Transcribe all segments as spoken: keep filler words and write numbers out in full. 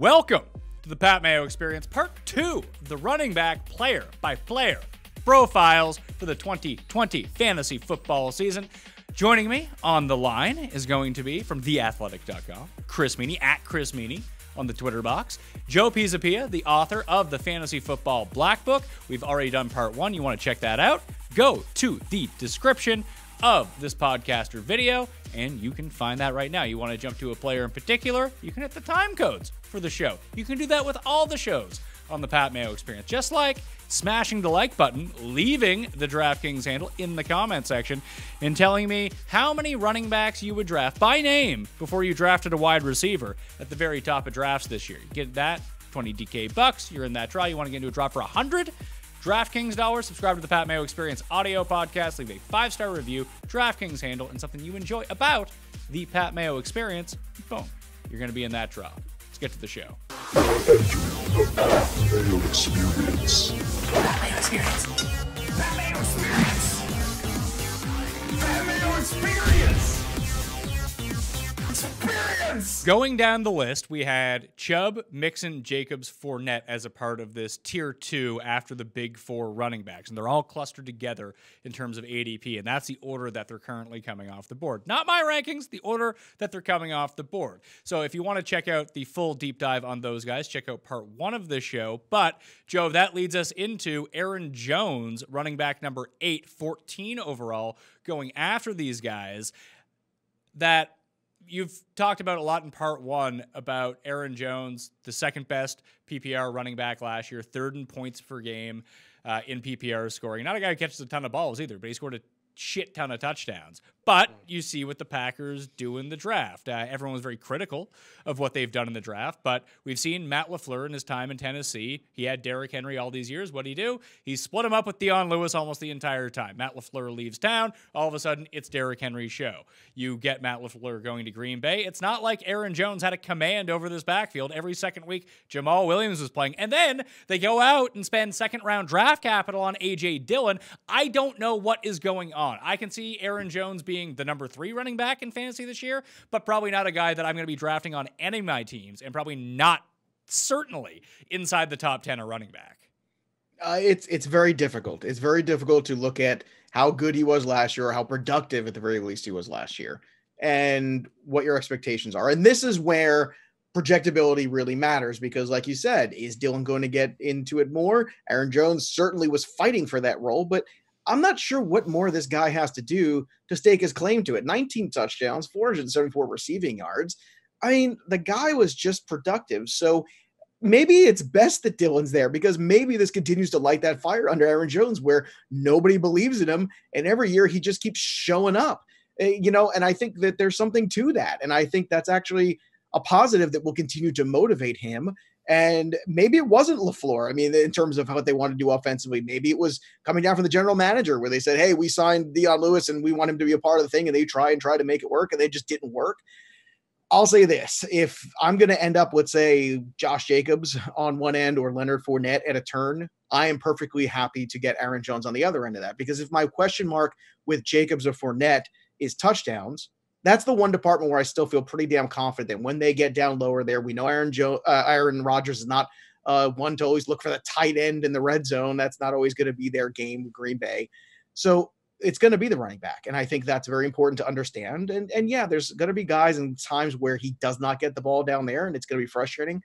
Welcome to the Pat Mayo Experience, part two, the running back player by player profiles for the twenty twenty fantasy football season. Joining me on the line is going to be from the athletic dot com, Chris Meaney, at Chris Meaney on the Twitter box. Joe Pisapia, the author of the Fantasy Football Black Book. We've already done part one. You want to check that out? Go to the description of this podcast or video, and you can find that right now. You want to jump to a player in particular, you can hit the time codes for the show. You can do that with all the shows on the Pat Mayo Experience, just like smashing the like button, leaving the DraftKings handle in the comment section, and telling me how many running backs you would draft by name before you drafted a wide receiver at the very top of drafts this year. You get that, twenty D K bucks, you're in that trial. You want to get into a drop for one hundred DraftKings dollars. Subscribe to the Pat Mayo Experience audio podcast. Leave a five-star review, DraftKings handle, and something you enjoy about the Pat Mayo Experience. Boom. You're going to be in that trial. Let's get to the show. The Pat Mayo Experience. Pat Mayo Experience. Pat Mayo Experience. Pat Mayo Experience. Experience. Going down the list, we had Chubb, Mixon, Jacobs, Fournette as a part of this tier two after the big four running backs, and they're all clustered together in terms of A D P, and that's the order that they're currently coming off the board. Not my rankings, the order that they're coming off the board. So if you want to check out the full deep dive on those guys, check out part one of the show. But Joe, that leads us into Aaron Jones, running back number eight, fourteen overall, going after these guys that you've talked about a lot in part one about Aaron Jones, the second best P P R running back last year, third in points per game uh, in P P R scoring. Not a guy who catches a ton of balls either, but he scored a shit ton of touchdowns. But you see what the Packers do in the draft. Uh, everyone was very critical of what they've done in the draft, but we've seen Matt LaFleur in his time in Tennessee. He had Derrick Henry all these years. What'd he do? He split him up with Dion Lewis almost the entire time. Matt LaFleur leaves town. All of a sudden, it's Derrick Henry's show. You get Matt LaFleur going to Green Bay. It's not like Aaron Jones had a command over this backfield. Every second week, Jamal Williams was playing. And then they go out and spend second-round draft capital on A J. Dillon. I don't know what is going on. I can see Aaron Jones being the number three running back in fantasy this year, but probably not a guy that I'm going to be drafting on any of my teams, and probably not certainly inside the top ten of running back. Uh, it's it's very difficult. It's very difficult to look at how good he was last year, or how productive at the very least he was last year, and what your expectations are. And this is where projectability really matters, because like you said, is Dillon going to get into it more? Aaron Jones certainly was fighting for that role, but I'm not sure what more this guy has to do to stake his claim to it. nineteen touchdowns, four hundred seventy-four receiving yards. I mean, the guy was just productive. So maybe it's best that Dillon's there, because maybe this continues to light that fire under Aaron Jones where nobody believes in him, and every year he just keeps showing up. You know, and I think that there's something to that. And I think that's actually a positive that will continue to motivate him. And maybe it wasn't LaFleur. I mean, in terms of what they want to do offensively, maybe it was coming down from the general manager where they said, hey, we signed Dion Lewis and we want him to be a part of the thing. And they try and try to make it work, and they just didn't work. I'll say this. If I'm going to end up with, say, Josh Jacobs on one end or Leonard Fournette at a turn, I am perfectly happy to get Aaron Jones on the other end of that. Because if my question mark with Jacobs or Fournette is touchdowns, that's the one department where I still feel pretty damn confident that when they get down lower there, we know Aaron Joe, uh, Aaron Rodgers is not uh, one to always look for the tight end in the red zone. That's not always going to be their game, Green Bay. So it's going to be the running back. And I think that's very important to understand. And, and yeah, there's going to be guys and times where he does not get the ball down there, and it's going to be frustrating.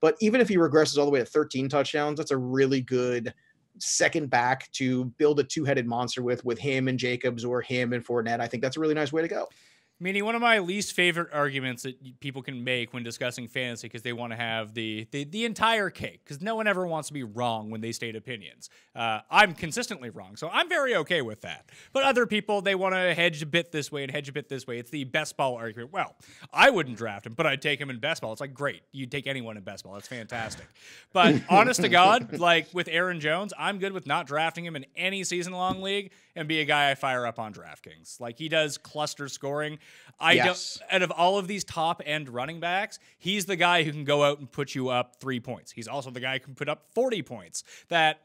But even if he regresses all the way to thirteen touchdowns, that's a really good second back to build a two-headed monster with, with him and Jacobs or him and Fournette. I think that's a really nice way to go. Meaning, one of my least favorite arguments that people can make when discussing fantasy, because they want to have the, the the entire cake, because no one ever wants to be wrong when they state opinions. Uh, I'm consistently wrong, so I'm very okay with that. But other people, they want to hedge a bit this way and hedge a bit this way. It's the best ball argument. Well, I wouldn't draft him, but I'd take him in best ball. It's like, great. You'd take anyone in best ball. That's fantastic. But honest to God, like with Aaron Jones, I'm good with not drafting him in any season-long league and be a guy I fire up on DraftKings. Like, he does cluster scoring. I yes. don't, out of all of these top end running backs, he's the guy who can go out and put you up three points. He's also the guy who can put up forty points. That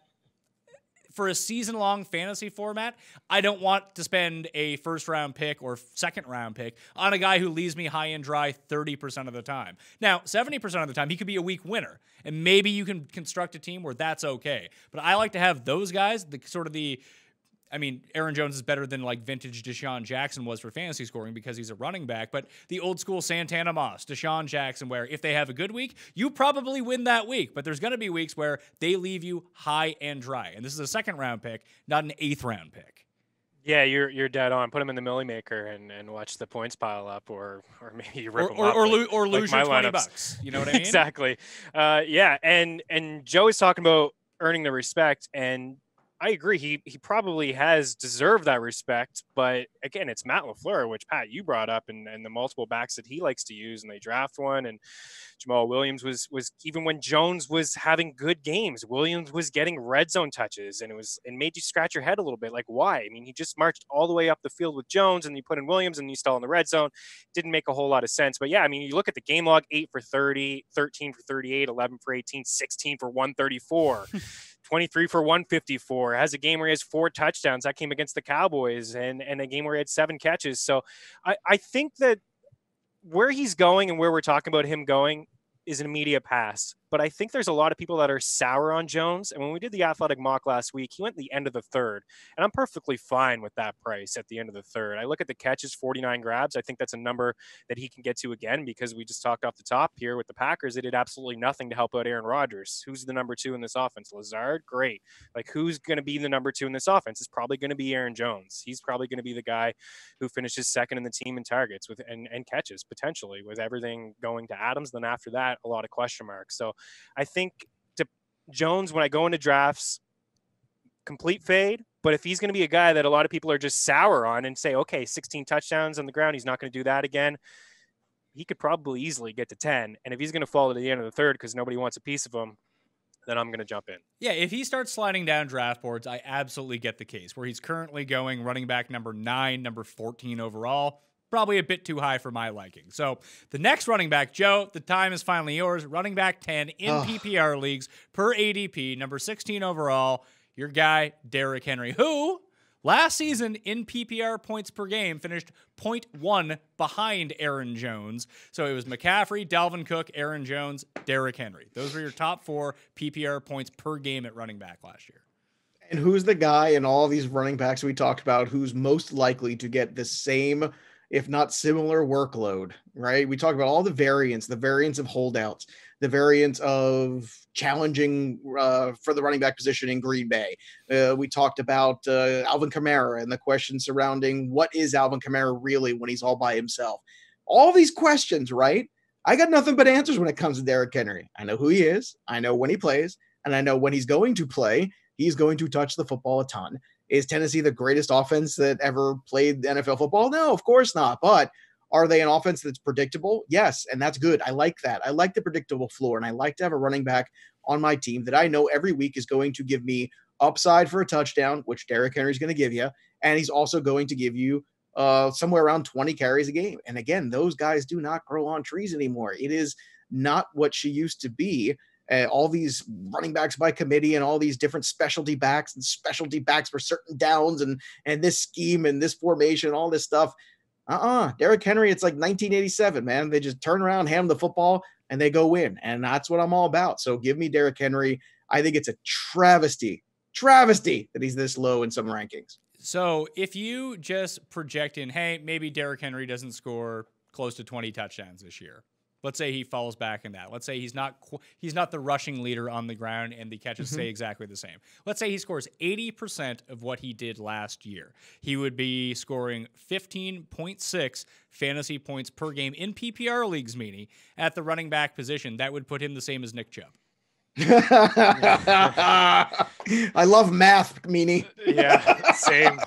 for a season-long fantasy format, I don't want to spend a first-round pick or second-round pick on a guy who leaves me high and dry thirty percent of the time. Now, seventy percent of the time, he could be a weak winner, and maybe you can construct a team where that's okay. But I like to have those guys, the sort of the... I mean, Aaron Jones is better than like vintage DeSean Jackson was for fantasy scoring because he's a running back, but the old school Santana Moss, DeSean Jackson, where if they have a good week, you probably win that week, but there's going to be weeks where they leave you high and dry. And this is a second round pick, not an eighth round pick. Yeah, you're you're dead on. Put him in the milli maker and, and watch the points pile up, or or maybe you rip or, him or, up or, like, or lose like your twenty lineups. Bucks. You know what I mean? Exactly. Uh, yeah, and and Joey's talking about earning the respect, and I agree. He he probably has deserved that respect, but again, it's Matt LaFleur, which Pat you brought up, and, and the multiple backs that he likes to use, and they draft one. And Jamal Williams was was even when Jones was having good games, Williams was getting red zone touches, and it was and made you scratch your head a little bit, like why? I mean, he just marched all the way up the field with Jones, and you put in Williams, and you stall in the red zone. Didn't make a whole lot of sense. But yeah, I mean, you look at the game log: eight for thirty, thirteen for thirty-eight, eleven for eighteen, sixteen for one thirty-four. twenty-three for one fifty-four, has a game where he has four touchdowns. That came against the Cowboys, and, and a game where he had seven catches. So I, I think that where he's going and where we're talking about him going is an immediate pass. But I think there's a lot of people that are sour on Jones. And when we did the Athletic mock last week, he went the end of the third. And I'm perfectly fine with that price at the end of the third. I look at the catches, forty-nine grabs. I think that's a number that he can get to again, because we just talked off the top here with the Packers. They did absolutely nothing to help out Aaron Rodgers. Who's the number two in this offense? Lazard? Great. Like, who's going to be the number two in this offense? It's probably going to be Aaron Jones. He's probably going to be the guy who finishes second in the team in targets with and, and catches, potentially, with everything going to Adams. Then after that, a lot of question marks. So I think to Jones, when I go into drafts, complete fade. But if he's going to be a guy that a lot of people are just sour on and say, okay, sixteen touchdowns on the ground, he's not going to do that again, he could probably easily get to ten. And if he's going to fall to the end of the third because nobody wants a piece of him, then I'm going to jump in. Yeah, if he starts sliding down draft boards, I absolutely get the case. Where he's currently going running back number nine, number fourteen overall. Probably a bit too high for my liking. So the next running back, Joe, the time is finally yours. Running back ten in Ugh. P P R leagues per A D P, number sixteen overall, your guy, Derrick Henry, who last season in P P R points per game finished point one behind Aaron Jones. So it was McCaffrey, Dalvin Cook, Aaron Jones, Derrick Henry. Those were your top four P P R points per game at running back last year. And who's the guy in all these running backs we talked about who's most likely to get the same, if not similar, workload, right? We talk about all the variants, the variants of holdouts, the variants of challenging uh, for the running back position in Green Bay. Uh, we talked about uh, Alvin Kamara and the question surrounding what is Alvin Kamara really when he's all by himself. All these questions, right? I got nothing but answers when it comes to Derrick Henry. I know who he is. I know when he plays. And I know when he's going to play, he's going to touch the football a ton. Is Tennessee the greatest offense that ever played N F L football? No, of course not. But are they an offense that's predictable? Yes, and that's good. I like that. I like the predictable floor, and I like to have a running back on my team that I know every week is going to give me upside for a touchdown, which Derrick Henry's going to give you, and he's also going to give you uh, somewhere around twenty carries a game. And again, those guys do not grow on trees anymore. It is not what she used to be. Uh, all these running backs by committee and all these different specialty backs and specialty backs for certain downs and and this scheme and this formation, all this stuff. Uh-uh. Derrick Henry, it's like nineteen eighty-seven, man. They just turn around, hand the football, and they go win. And that's what I'm all about. So give me Derrick Henry. I think it's a travesty, travesty that he's this low in some rankings. So if you just project in, hey, maybe Derrick Henry doesn't score close to twenty touchdowns this year. Let's say he falls back in that. Let's say he's not he's not the rushing leader on the ground and the catches mm-hmm. stay exactly the same. Let's say he scores eighty percent of what he did last year. He would be scoring fifteen point six fantasy points per game in P P R leagues, meaning at the running back position. That would put him the same as Nick Chubb. I love math, Meaney. Yeah, same.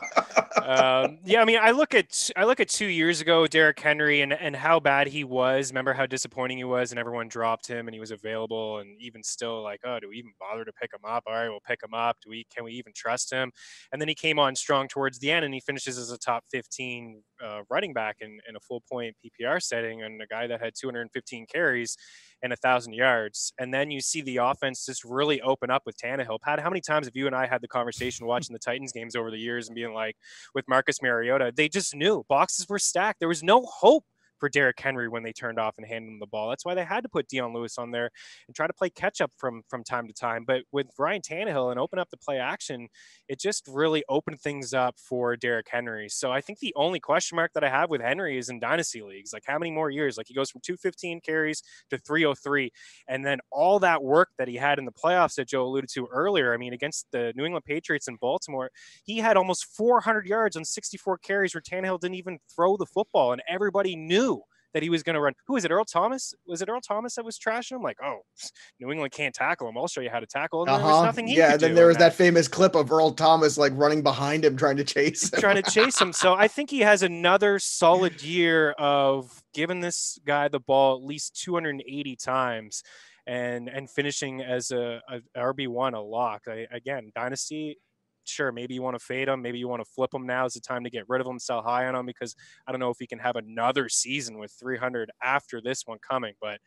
Um, yeah, I mean, I look at I look at two years ago, Derrick Henry, and and how bad he was. Remember how disappointing he was, and everyone dropped him, and he was available, and even still, like, oh, do we even bother to pick him up? All right, we'll pick him up. Do we? Can we even trust him? And then he came on strong towards the end, and he finishes as a top fifteen uh, running back in in a full point P P R setting, and a guy that had two hundred fifteen carries. and one thousand yards. And then you see the offense just really open up with Tannehill. Pat, how many times have you and I had the conversation watching the Titans games over the years and being like, with Marcus Mariota, they just knew boxes were stacked. There was no hope for Derrick Henry when they turned off and handed him the ball. That's why they had to put Dion Lewis on there and try to play catch up from, from time to time. But with Ryan Tannehill and open up the play action, it just really opened things up for Derrick Henry. So I think the only question mark that I have with Henry is in dynasty leagues, like how many more years, like he goes from two fifteen carries to three oh three. And then all that work that he had in the playoffs that Joe alluded to earlier, I mean, against the New England Patriots in Baltimore, he had almost four hundred yards on sixty-four carries where Tannehill didn't even throw the football. And everybody knew that he was going to run. Who is it? Earl Thomas? Was it Earl Thomas that was trashing him? Like, oh, New England can't tackle him. I'll show you how to tackle him. And uh-huh. There was nothing he yeah, could do. Yeah, then there was that. that famous clip of Earl Thomas like running behind him trying to chase him. Trying to chase him. So I think he has another solid year of giving this guy the ball at least two hundred eighty times and and finishing as a, a R B one, a lock. I, again, dynasty, sure, maybe you want to fade him. Maybe you want to flip him. Now is the time to get rid of him, sell high on him, because I don't know if he can have another season with three hundred after this one coming. But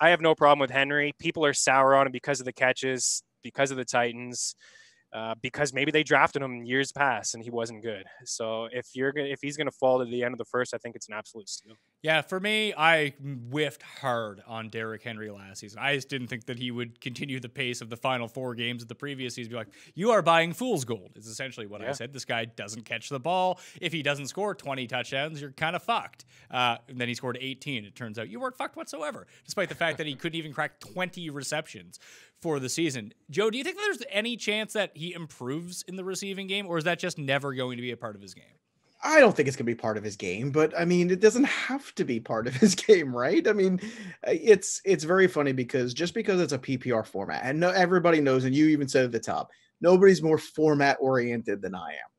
I have no problem with Henry. People are sour on him because of the catches, because of the Titans, uh, because maybe they drafted him years past and he wasn't good. So if you're gonna, if he's going to fall to the end of the first, I think it's an absolute steal. Yeah, for me, I whiffed hard on Derrick Henry last season. I just didn't think that he would continue the pace of the final four games of the previous season. Be like, you are buying fool's gold, is essentially what yeah. I said. This guy doesn't catch the ball. If he doesn't score twenty touchdowns, you're kind of fucked. Uh, and then he scored eighteen. It turns out you weren't fucked whatsoever, despite the fact that he couldn't even crack twenty receptions for the season. Joe, do you think that there's any chance that he improves in the receiving game, or is that just never going to be a part of his game? I don't think it's going to be part of his game, but I mean, it doesn't have to be part of his game, right? I mean, it's it's very funny because just because it's a P P R format, and no, everybody knows, and you even said at the top, nobody's more format-oriented than I am.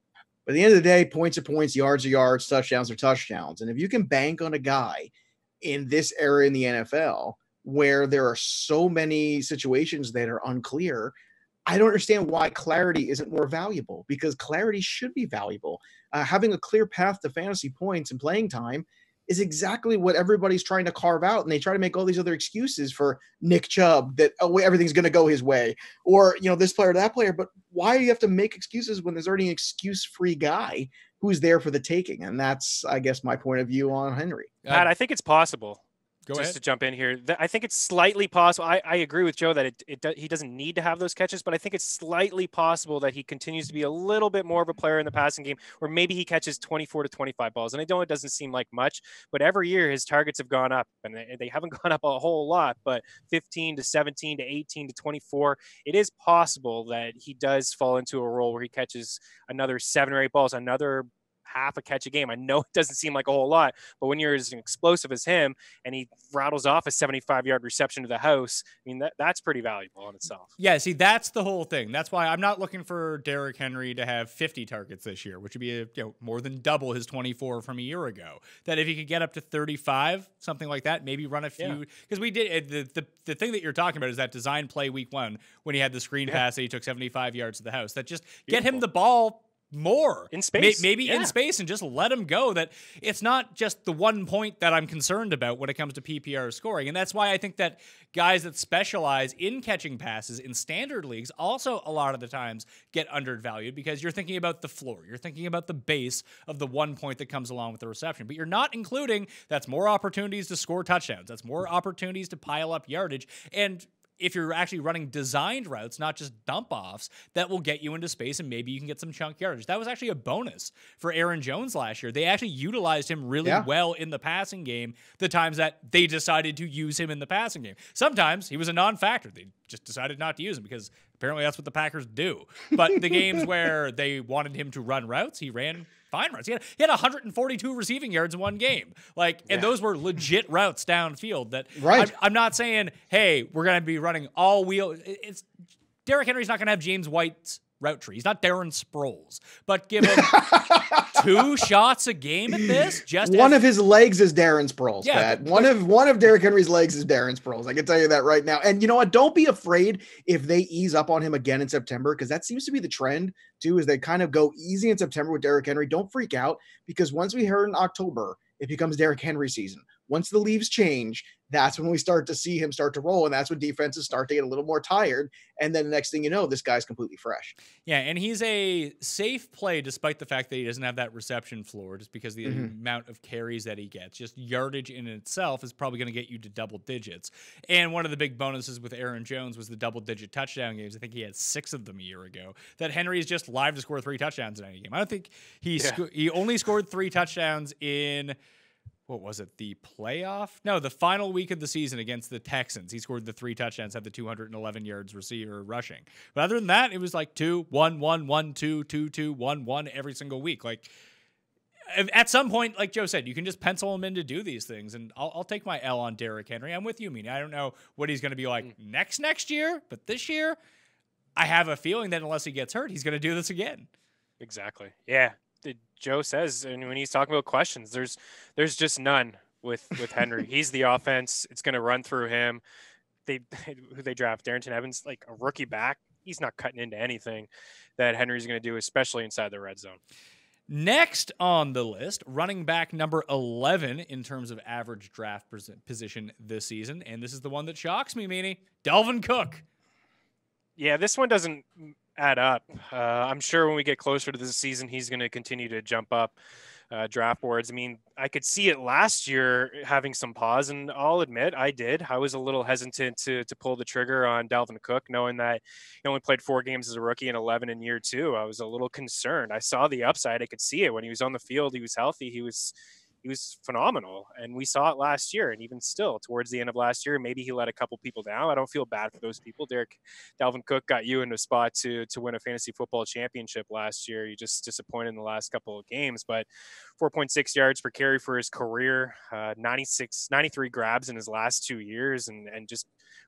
But at the end of the day, points are points, yards are yards, touchdowns are touchdowns. And if you can bank on a guy in this era in the N F L where there are so many situations that are unclear, I don't understand why clarity isn't more valuable, because clarity should be valuable. Uh, having a clear path to fantasy points and playing time is exactly what everybody's trying to carve out. And they try to make all these other excuses for Nick Chubb that oh, everything's going to go his way, or, you know, this player, or that player. But why do you have to make excuses when there's already an excuse free guy who's there for the taking? And that's, I guess, my point of view on Henry. Pat, I think it's possible. Go Just ahead. to jump in here, I think it's slightly possible. I, I agree with Joe that it, it do, he doesn't need to have those catches, but I think it's slightly possible that he continues to be a little bit more of a player in the passing game, or maybe he catches twenty-four to twenty-five balls. And I know it doesn't seem like much, but every year his targets have gone up, and they, they haven't gone up a whole lot, but fifteen to seventeen to eighteen to twenty-four. It is possible that he does fall into a role where he catches another seven or eight balls, another half a catch a game. I know it doesn't seem like a whole lot, but when you're as explosive as him and he rattles off a seventy-five yard reception to the house, I mean, that, that's pretty valuable in itself. Yeah. See, that's the whole thing. That's why I'm not looking for Derrick Henry to have fifty targets this year, which would be a, you know, more than double his twenty-four from a year ago. That if he could get up to thirty-five, something like that, maybe run a few, because yeah. we did the, the, the thing that you're talking about is that design play week one, when he had the screen yeah. pass that he took seventy-five yards to the house, that just Beautiful. get him the ball more in space, maybe yeah. in space, and just let him go. That it's not just the one point that I'm concerned about when it comes to P P R scoring. And that's why I think that guys that specialize in catching passes in standard leagues also a lot of the times get undervalued, because you're thinking about the floor, you're thinking about the base of the one point that comes along with the reception, but you're not including that's more opportunities to score touchdowns, that's more opportunities to pile up yardage. And if you're actually running designed routes, not just dump offs, that will get you into space and maybe you can get some chunk yardage. That was actually a bonus for Aaron Jones last year. They actually utilized him really yeah. well in the passing game, the times that they decided to use him in the passing game. Sometimes he was a non-factor. They just decided not to use him because apparently that's what the Packers do. But the games where they wanted him to run routes, he ran fine routes. He had, he had one hundred forty-two receiving yards in one game. Like, and yeah. those were legit routes downfield. That right. I'm, I'm not saying, hey, we're going to be running all wheel. It's Derrick Henry's not going to have James White's route tree. He's not Darren Sproles, but give him two shots a game at this. Just one as, of his legs is Darren Sproles. Yeah, Pat. one of one of Derrick Henry's legs is Darren Sproles. I can tell you that right now. And you know what? Don't be afraid if they ease up on him again in September, because that seems to be the trend too. Is they kind of go easy in September with Derrick Henry. Don't freak out, because once we heard in October, it becomes Derrick Henry season. Once the leaves change, that's when we start to see him start to roll, and that's when defenses start to get a little more tired. And then the next thing you know, this guy's completely fresh. Yeah, and he's a safe play despite the fact that he doesn't have that reception floor, just because the mm-hmm. amount of carries that he gets. Just yardage in itself is probably going to get you to double digits. And one of the big bonuses with Aaron Jones was the double-digit touchdown games. I think he had six of them a year ago. That Henry is just live to score three touchdowns in any game. I don't think he yeah. sco- he only scored three touchdowns in – what was it, the playoff? No, the final week of the season against the Texans. He scored the three touchdowns, had the two hundred eleven yards receiver rushing. But other than that, it was like two, one, one, one, two, two, two, one, one every single week. Like, at some point, like Joe said, you can just pencil him in to do these things. And I'll, I'll take my L on Derrick Henry. I'm with you, Meaney. I don't know what he's going to be like mm. next, next year, but this year, I have a feeling that unless he gets hurt, he's going to do this again. Exactly. Yeah. Joe says, and when he's talking about questions, there's there's just none with with Henry. He's the offense. It's going to run through him. They who they draft, Darrington Evans, like a rookie back. He's not cutting into anything that Henry's going to do, especially inside the red zone. Next on the list, running back number eleven in terms of average draft position this season, and this is the one that shocks me, Meaney, Dalvin Cook. Yeah, this one doesn't add up. Uh, I'm sure when we get closer to this season, he's going to continue to jump up uh, draft boards. I mean, I could see it last year having some pause, and I'll admit I did. I was a little hesitant to to pull the trigger on Dalvin Cook, knowing that he only played four games as a rookie and eleven in year two. I was a little concerned. I saw the upside. I could see it when he was on the field. He was healthy. He was he was phenomenal, and we saw it last year, and even still towards the end of last year, maybe he let a couple people down. I don't feel bad for those people. Derek, Dalvin Cook got you in a spot to to win a fantasy football championship last year. You just disappointed in the last couple of games, but four point six yards per carry for his career, uh, ninety-six, ninety-three grabs in his last two years, and and just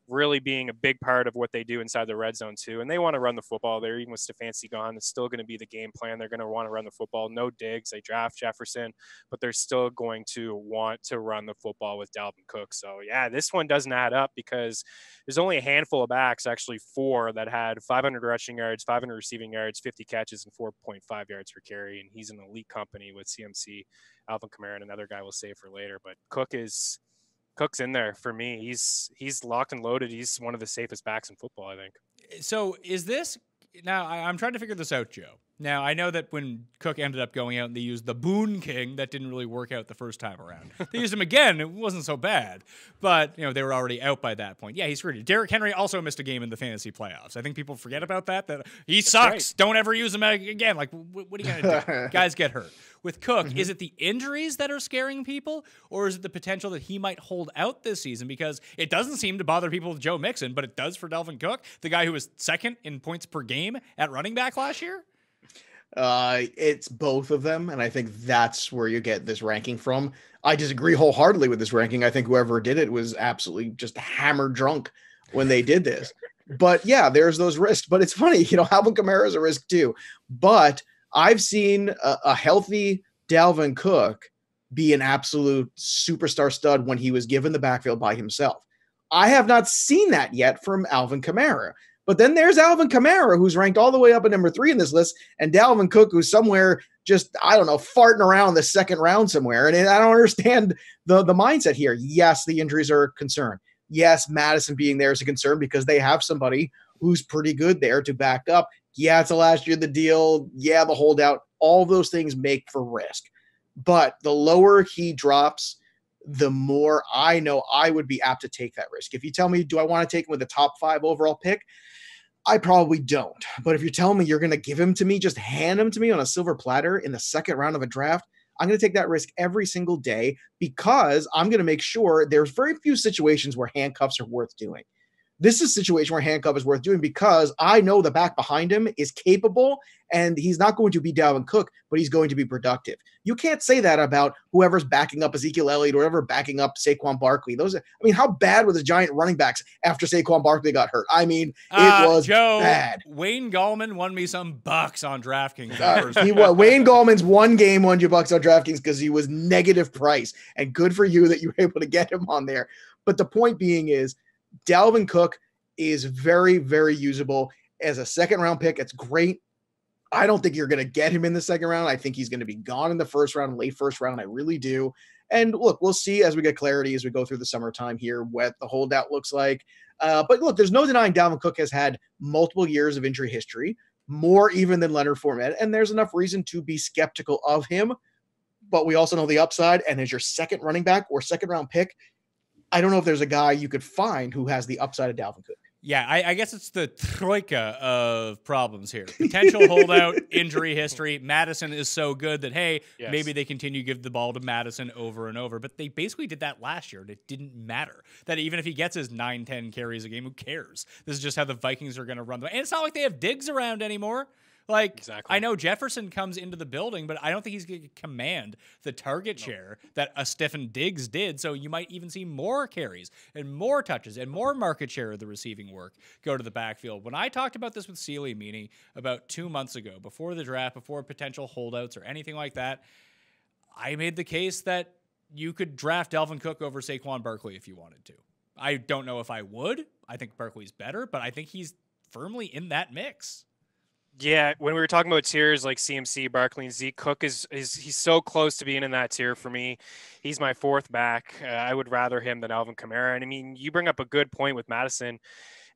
really being a big part of what they do inside the red zone too. And they want to run the football there. Even with Stefanski gone, it's still going to be the game plan. They're going to want to run the football. No digs. They draft Jefferson, but they're still going to want to run the football with Dalvin Cook. So yeah, this one doesn't add up because there's only a handful of backs, actually four, that had five hundred rushing yards, five hundred receiving yards, fifty catches, and four point five yards per carry. And he's an elite company with C M C, Alvin Kamara, and another guy we'll save for later. But Cook is... Cook's in there for me. He's he's locked and loaded. He's one of the safest backs in football, I think. So is this – now I'm trying to figure this out, Joe. Now, I know that when Cook ended up going out and they used the Boon King, that didn't really work out the first time around. They used him again. It wasn't so bad. But, you know, they were already out by that point. Yeah, he's screwed. Derrick Henry also missed a game in the fantasy playoffs. I think people forget about that. That he That's sucks. Right. Don't ever use him again. Like, what are you going to do? Guys get hurt. With Cook, mm-hmm. is it the injuries that are scaring people, or is it the potential that he might hold out this season? Because it doesn't seem to bother people with Joe Mixon, but it does for Dalvin Cook, the guy who was second in points per game at running back last year. Uh, it's both of them, and I think that's where you get this ranking from. I disagree wholeheartedly with this ranking. I think whoever did it was absolutely just hammered drunk when they did this. But yeah, there's those risks. But it's funny, you know, Alvin Kamara is a risk too. But I've seen a, a healthy Dalvin Cook be an absolute superstar stud when he was given the backfield by himself. I have not seen that yet from Alvin Kamara. But then there's Alvin Kamara, who's ranked all the way up at number three in this list, and Dalvin Cook, who's somewhere just, I don't know, farting around the second round somewhere. And I don't understand the, the mindset here. Yes, the injuries are a concern. Yes, Madison being there is a concern because they have somebody who's pretty good there to back up. Yeah, it's the last year of the deal. Yeah, the holdout. All those things make for risk. But the lower he drops, the more I know I would be apt to take that risk. If you tell me, do I want to take him with a top five overall pick? I probably don't. But if you're telling me you're going to give him to me, just hand him to me on a silver platter in the second round of a draft, I'm going to take that risk every single day because I'm going to make sure there's very few situations where handcuffs are worth doing. This is a situation where handcuff is worth doing because I know the back behind him is capable and he's not going to be Dalvin Cook, but he's going to be productive. You can't say that about whoever's backing up Ezekiel Elliott or whoever backing up Saquon Barkley. Those, I mean, how bad were the Giant running backs after Saquon Barkley got hurt? I mean, it uh, was Joe, bad. Wayne Gallman won me some bucks on DraftKings. Uh, he won, Wayne Gallman's one game won you bucks on DraftKings because he was negative price, and good for you that you were able to get him on there. But the point being is, Dalvin Cook is very, very usable as a second round pick. It's great. I don't think you're going to get him in the second round. I think he's going to be gone in the first round, late first round. I really do. And look, we'll see as we get clarity as we go through the summertime here what the holdout looks like. Uh, but look, there's no denying Dalvin Cook has had multiple years of injury history, more even than Leonard Fournette, and there's enough reason to be skeptical of him. But we also know the upside, and as your second running back or second round pick, I don't know if there's a guy you could find who has the upside of Dalvin Cook. Yeah, I, I guess it's the troika of problems here. Potential holdout, injury history. Madison is so good that, hey, yes. maybe they continue to give the ball to Madison over and over. But they basically did that last year, and it didn't matter. That even if he gets his nine, ten carries a game, who cares? This is just how the Vikings are going to run them. And it's not like they have Diggs around anymore. Like, exactly. I know Jefferson comes into the building, but I don't think he's going to command the target share nope. that a Stefan Diggs did. So you might even see more carries and more touches and more market share of the receiving work go to the backfield. When I talked about this with Sealy Meaney about two months ago, before the draft, before potential holdouts or anything like that, I made the case that you could draft Dalvin Cook over Saquon Barkley if you wanted to. I don't know if I would. I think Barkley's better, but I think he's firmly in that mix. Yeah, when we were talking about tiers like C M C, Barkley, and Zeke, Cook is, is he's so close to being in that tier for me. He's my fourth back. Uh, I would rather him than Alvin Kamara. And I mean, you bring up a good point with Madison,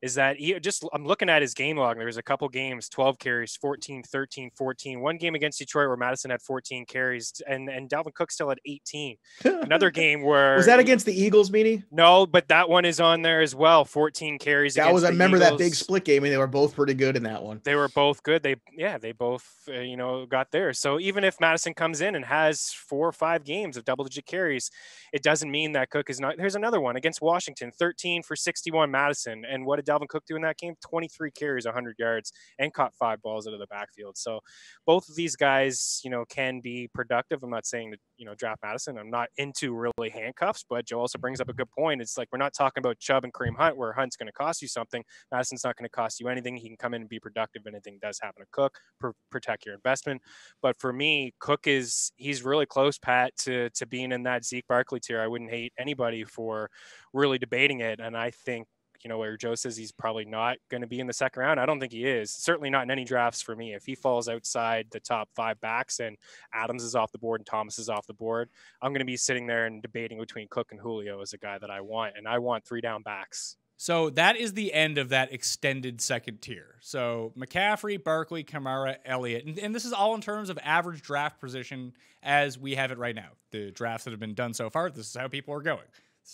is that he just I'm looking at his game log. There was a couple games, twelve carries, fourteen, thirteen, fourteen. One game against Detroit where Madison had fourteen carries, and, and Dalvin Cook still had eighteen. Another game where... Was that against the Eagles, Meaney? No, but that one is on there as well. fourteen carries that against was, the I remember Eagles. That big split game, and they were both pretty good in that one. They were both good. They Yeah, they both, uh, you know, got there. So even if Madison comes in and has four or five games of double-digit carries, it doesn't mean that Cook is not... Here's another one against Washington, thirteen for sixty-one Madison, and what did Dalvin Cook do in that game? twenty-three carries, one hundred yards, and caught five balls out of the backfield. So both of these guys, you know, can be productive. I'm not saying to, you know, draft Madison. I'm not into really handcuffs, but Joe also brings up a good point. It's like, we're not talking about Chubb and Kareem Hunt where Hunt's going to cost you something. Madison's not going to cost you anything. He can come in and be productive. Anything does happen to Cook, pr- protect your investment. But for me, Cook is, he's really close, Pat, to, to being in that Zeke Barkley tier. I wouldn't hate anybody for really debating it. And I think, you know, where Joe says he's probably not going to be in the second round. I don't think he is. Certainly not in any drafts for me. If he falls outside the top five backs and Adams is off the board and Thomas is off the board, I'm going to be sitting there and debating between Cook and Julio as a guy that I want. And I want three down backs. So that is the end of that extended second tier. So McCaffrey, Barkley, Kamara, Elliott. And, and this is all in terms of average draft position as we have it right now. The drafts that have been done so far, this is how people are going.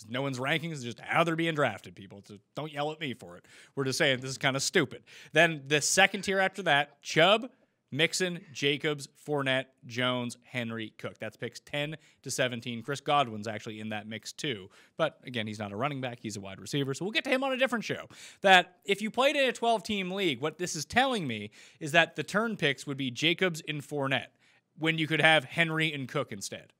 No one's rankings, it's just how they're being drafted, people. So don't yell at me for it. We're just saying this is kind of stupid. Then the second tier after that, Chubb, Mixon, Jacobs, Fournette, Jones, Henry, Cook. That's picks ten to seventeen. Chris Godwin's actually in that mix too. But again, he's not a running back. He's a wide receiver. So we'll get to him on a different show. That if you played in a twelve-team league, what this is telling me is that the turn picks would be Jacobs and Fournette when you could have Henry and Cook instead.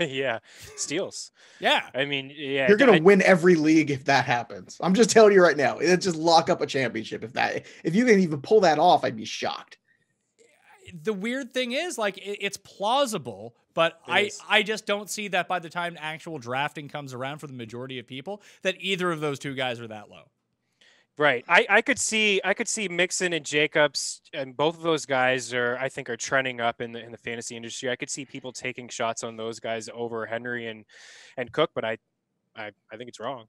yeah steals yeah I mean yeah you're gonna I, win every league if that happens. I'm just telling you right now, it just lock up a championship if that if you can even pull that off. I'd be shocked. The weird thing is, like, it, it's plausible, but it I is. I just don't see that by the time actual drafting comes around for the majority of people that either of those two guys are that low. Right. I, I could see I could see Mixon and Jacobs, and both of those guys are, I think, are trending up in the in the fantasy industry. I could see people taking shots on those guys over Henry and, and Cook, but I, I I think it's wrong.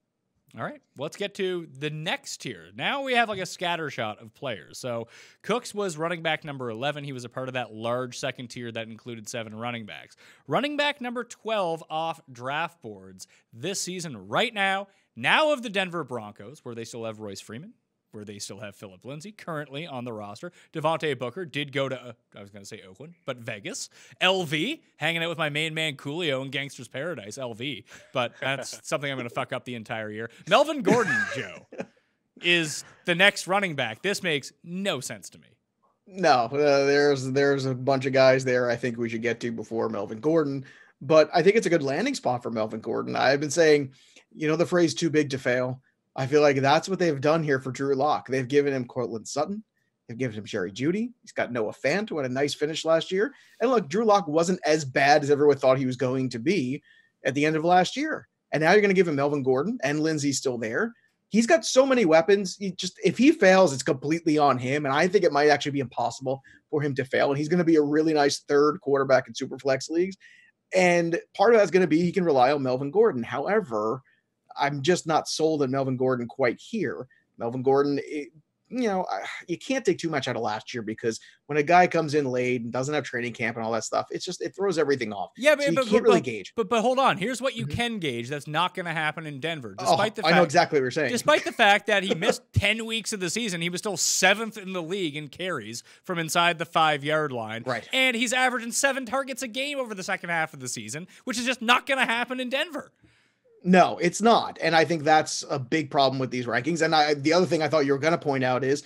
All right, let's get to the next tier. Now we have like a scattershot of players. So Cooks was running back number eleven. He was a part of that large second tier that included seven running backs. Running back number twelve off draft boards this season right now. Now of the Denver Broncos, where they still have Royce Freeman, where they still have Phillip Lindsay currently on the roster. Devontae Booker did go to, uh, I was going to say Oakland, but Vegas. L V, hanging out with my main man Coolio in Gangster's Paradise, L V. But that's something I'm going to fuck up the entire year. Melvin Gordon, Joe, is the next running back. This makes no sense to me. No, uh, there's, there's a bunch of guys there I think we should get to before Melvin Gordon. But I think it's a good landing spot for Melvin Gordon. I've been saying, you know, the phrase too big to fail. I feel like that's what they've done here for Drew Lock. They've given him Cortland Sutton. They've given him Jerry Jeudy. He's got Noah Fant, who had a nice finish last year. And look, Drew Lock wasn't as bad as everyone thought he was going to be at the end of last year. And now you're going to give him Melvin Gordon, and Lindsey's still there. He's got so many weapons. He just, if he fails, it's completely on him. And I think it might actually be impossible for him to fail. And he's going to be a really nice third quarterback in Superflex leagues. And part of that's going to be he can rely on Melvin Gordon. However, I'm just not sold on Melvin Gordon quite here. Melvin Gordon, it, you know, you can't take too much out of last year because when a guy comes in late and doesn't have training camp and all that stuff, it's just, it throws everything off. Yeah, but so you but, can't but, really but, gauge. But, but hold on. Here's what you mm-hmm. can gauge that's not going to happen in Denver. Despite oh, the fact, I know exactly what you're saying. Despite the fact that he missed ten weeks of the season, he was still seventh in the league in carries from inside the five-yard line. Right. And he's averaging seven targets a game over the second half of the season, which is just not going to happen in Denver. No, it's not. And I think that's a big problem with these rankings. And I, the other thing I thought you were going to point out is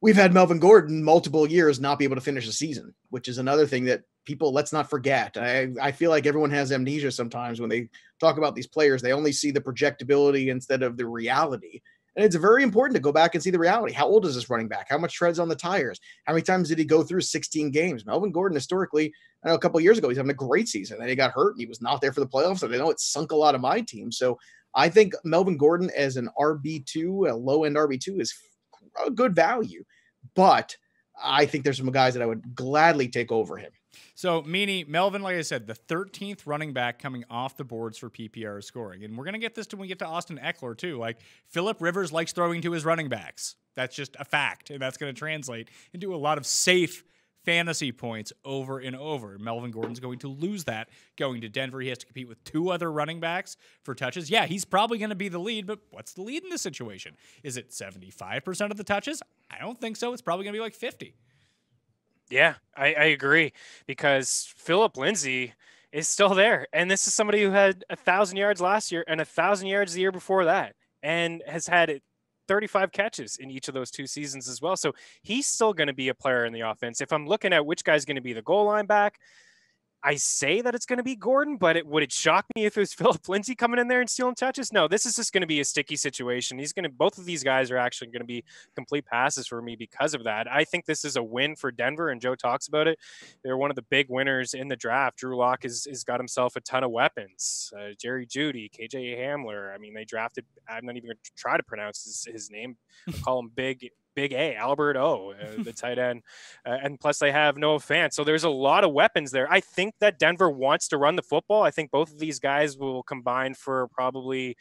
we've had Melvin Gordon multiple years not be able to finish a season, which is another thing that people, let's not forget. I, I feel like everyone has amnesia sometimes when they talk about these players. They only see the projectability instead of the reality. And it's very important to go back and see the reality. How old is this running back? How much treads on the tires? How many times did he go through sixteen games? Melvin Gordon, historically, I know a couple of years ago, he's having a great season. Then he got hurt and he was not there for the playoffs. And I know it sunk a lot of my team. So I think Melvin Gordon as an R B two, a low-end R B two, is a good value. But I think there's some guys that I would gladly take over him. So, Meaney, Melvin, like I said, the thirteenth running back coming off the boards for P P R scoring. And we're going to get this to when we get to Austin Eckler, too. Like, Phillip Rivers likes throwing to his running backs. That's just a fact. And that's going to translate into a lot of safe fantasy points over and over. Melvin Gordon's going to lose that going to Denver. He has to compete with two other running backs for touches. Yeah, he's probably going to be the lead, but what's the lead in this situation? Is it seventy-five percent of the touches? I don't think so. It's probably going to be like fifty. Yeah, I, I agree, because Phillip Lindsay is still there. And this is somebody who had one thousand yards last year and one thousand yards the year before that and has had thirty-five catches in each of those two seasons as well. So he's still going to be a player in the offense. If I'm looking at which guy's going to be the goal line back, I say that it's going to be Gordon, but it, would it shock me if it was Phillip Lindsay coming in there and stealing touches? No, this is just going to be a sticky situation. He's going to, both of these guys are actually going to be complete passes for me because of that. I think this is a win for Denver, and Joe talks about it. They're one of the big winners in the draft. Drew Lock has, has got himself a ton of weapons. Uh, Jerry Jeudy, K J Hamler. I mean, they drafted, I'm not even going to try to pronounce his, his name. I call him Big Big A, Albert O, uh, the tight end. Uh, and plus they have Noah Fant. So there's a lot of weapons there. I think that Denver wants to run the football. I think both of these guys will combine for probably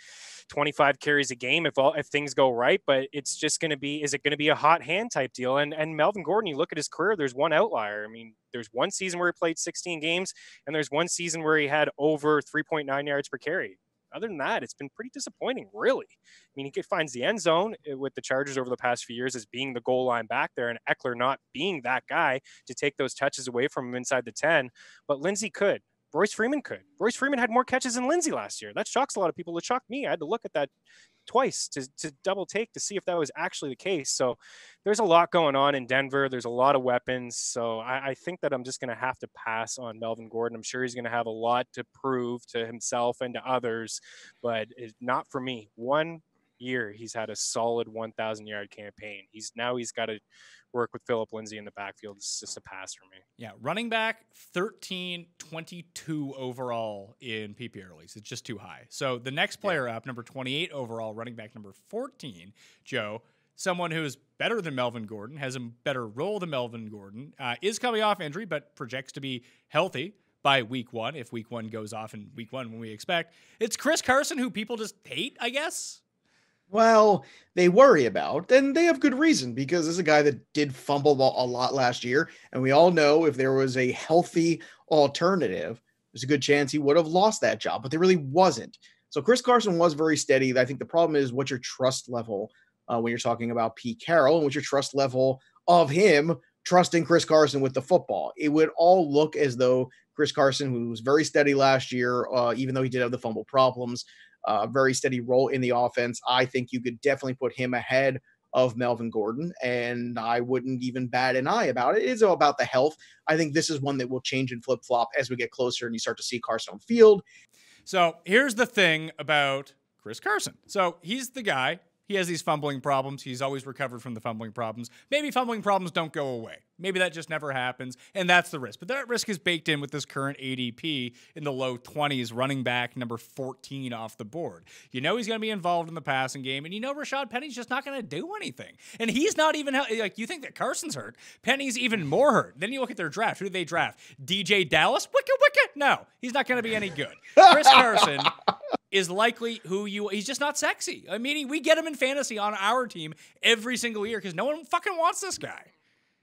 twenty-five carries a game if all if things go right. But it's just going to be, is it going to be a hot hand type deal? And and Melvin Gordon, you look at his career, there's one outlier. I mean, there's one season where he played sixteen games, and there's one season where he had over three point nine yards per carry. Other than that, it's been pretty disappointing, really. I mean, he finds the end zone with the Chargers over the past few years as being the goal line back there, and Eckler not being that guy to take those touches away from him inside the ten. But Lindsay could. Royce Freeman could. Royce Freeman had more catches than Lindsay last year. That shocks a lot of people. It shocked me. I had to look at that twice to, to double take to see if that was actually the case. So there's a lot going on in Denver. There's a lot of weapons. So I, I think that I'm just going to have to pass on Melvin Gordon. I'm sure he's going to have a lot to prove to himself and to others, but it's not for me. One year he's had a solid one thousand yard campaign. He's now he's got to work with Phillip Lindsay in the backfield. It's just a pass for me. Yeah, running back thirteen, twenty-two overall in P P R leagues. It's just too high. So the next player yeah. up, number twenty-eight overall, running back number fourteen, Joe, someone who is better than Melvin Gordon, has a better role than Melvin Gordon, uh, is coming off injury but projects to be healthy by week one, if week one goes off in week one when we expect. It's Chris Carson, who people just hate, I guess. Well, they worry about, and they have good reason, because this is a guy that did fumble a lot last year. And we all know if there was a healthy alternative, there's a good chance he would have lost that job, but there really wasn't. So Chris Carson was very steady. I think the problem is what's your trust level uh, when you're talking about Pete Carroll, and what's your trust level of him trusting Chris Carson with the football. It would all look as though Chris Carson, who was very steady last year, uh, even though he did have the fumble problems, a uh, very steady role in the offense. I think you could definitely put him ahead of Melvin Gordon, and I wouldn't even bat an eye about it. It's all about the health. I think this is one that will change and flip-flop as we get closer and you start to see Carson on field. So here's the thing about Chris Carson. So he's the guy. He has these fumbling problems. He's always recovered from the fumbling problems. Maybe fumbling problems don't go away. Maybe that just never happens, and that's the risk. But that risk is baked in with this current A D P in the low twenties, running back number fourteen off the board. You know he's going to be involved in the passing game, and you know Rashad Penny's just not going to do anything. And he's not even – like, you think that Carson's hurt. Penny's even more hurt. Then you look at their draft. Who do they draft? D J Dallas? Wicca, wicca. No, he's not going to be any good. Chris Carson – is likely who you, he's just not sexy. I mean, we get him in fantasy on our team every single year because no one fucking wants this guy.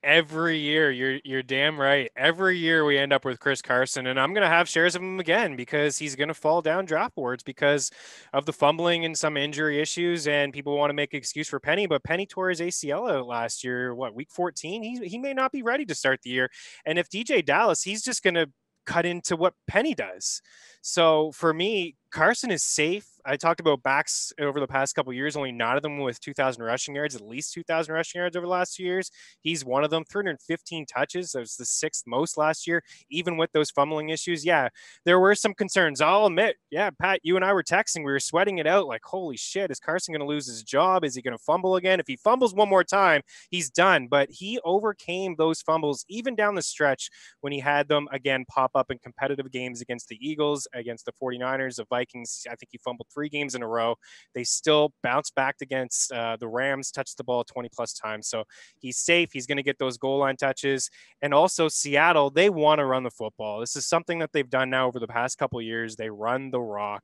Every year, you're you're damn right. Every year we end up with Chris Carson, and I'm going to have shares of him again because he's going to fall down draft boards because of the fumbling and some injury issues, and people want to make an excuse for Penny, but Penny tore his A C L out last year, what, week fourteen? He, he may not be ready to start the year, and if D J Dallas, he's just going to cut into what Penny does. So for me, Carson is safe. I talked about backs over the past couple of years, only nine of them with two thousand rushing yards, at least two thousand rushing yards over the last two years. He's one of them, three hundred fifteen touches. That was the sixth most last year, even with those fumbling issues. Yeah, there were some concerns. I'll admit, yeah, Pat, you and I were texting. We were sweating it out like, holy shit, is Carson going to lose his job? Is he going to fumble again? If he fumbles one more time, he's done. But he overcame those fumbles even down the stretch when he had them, again, pop up in competitive games against the Eagles, against the forty-niners, the Vikings. I think he fumbled three games in a row. They still bounced back against uh, the Rams, touched the ball twenty plus times. So he's safe. He's going to get those goal line touches. And also Seattle, they want to run the football. This is something that they've done now over the past couple of years. They run the rock.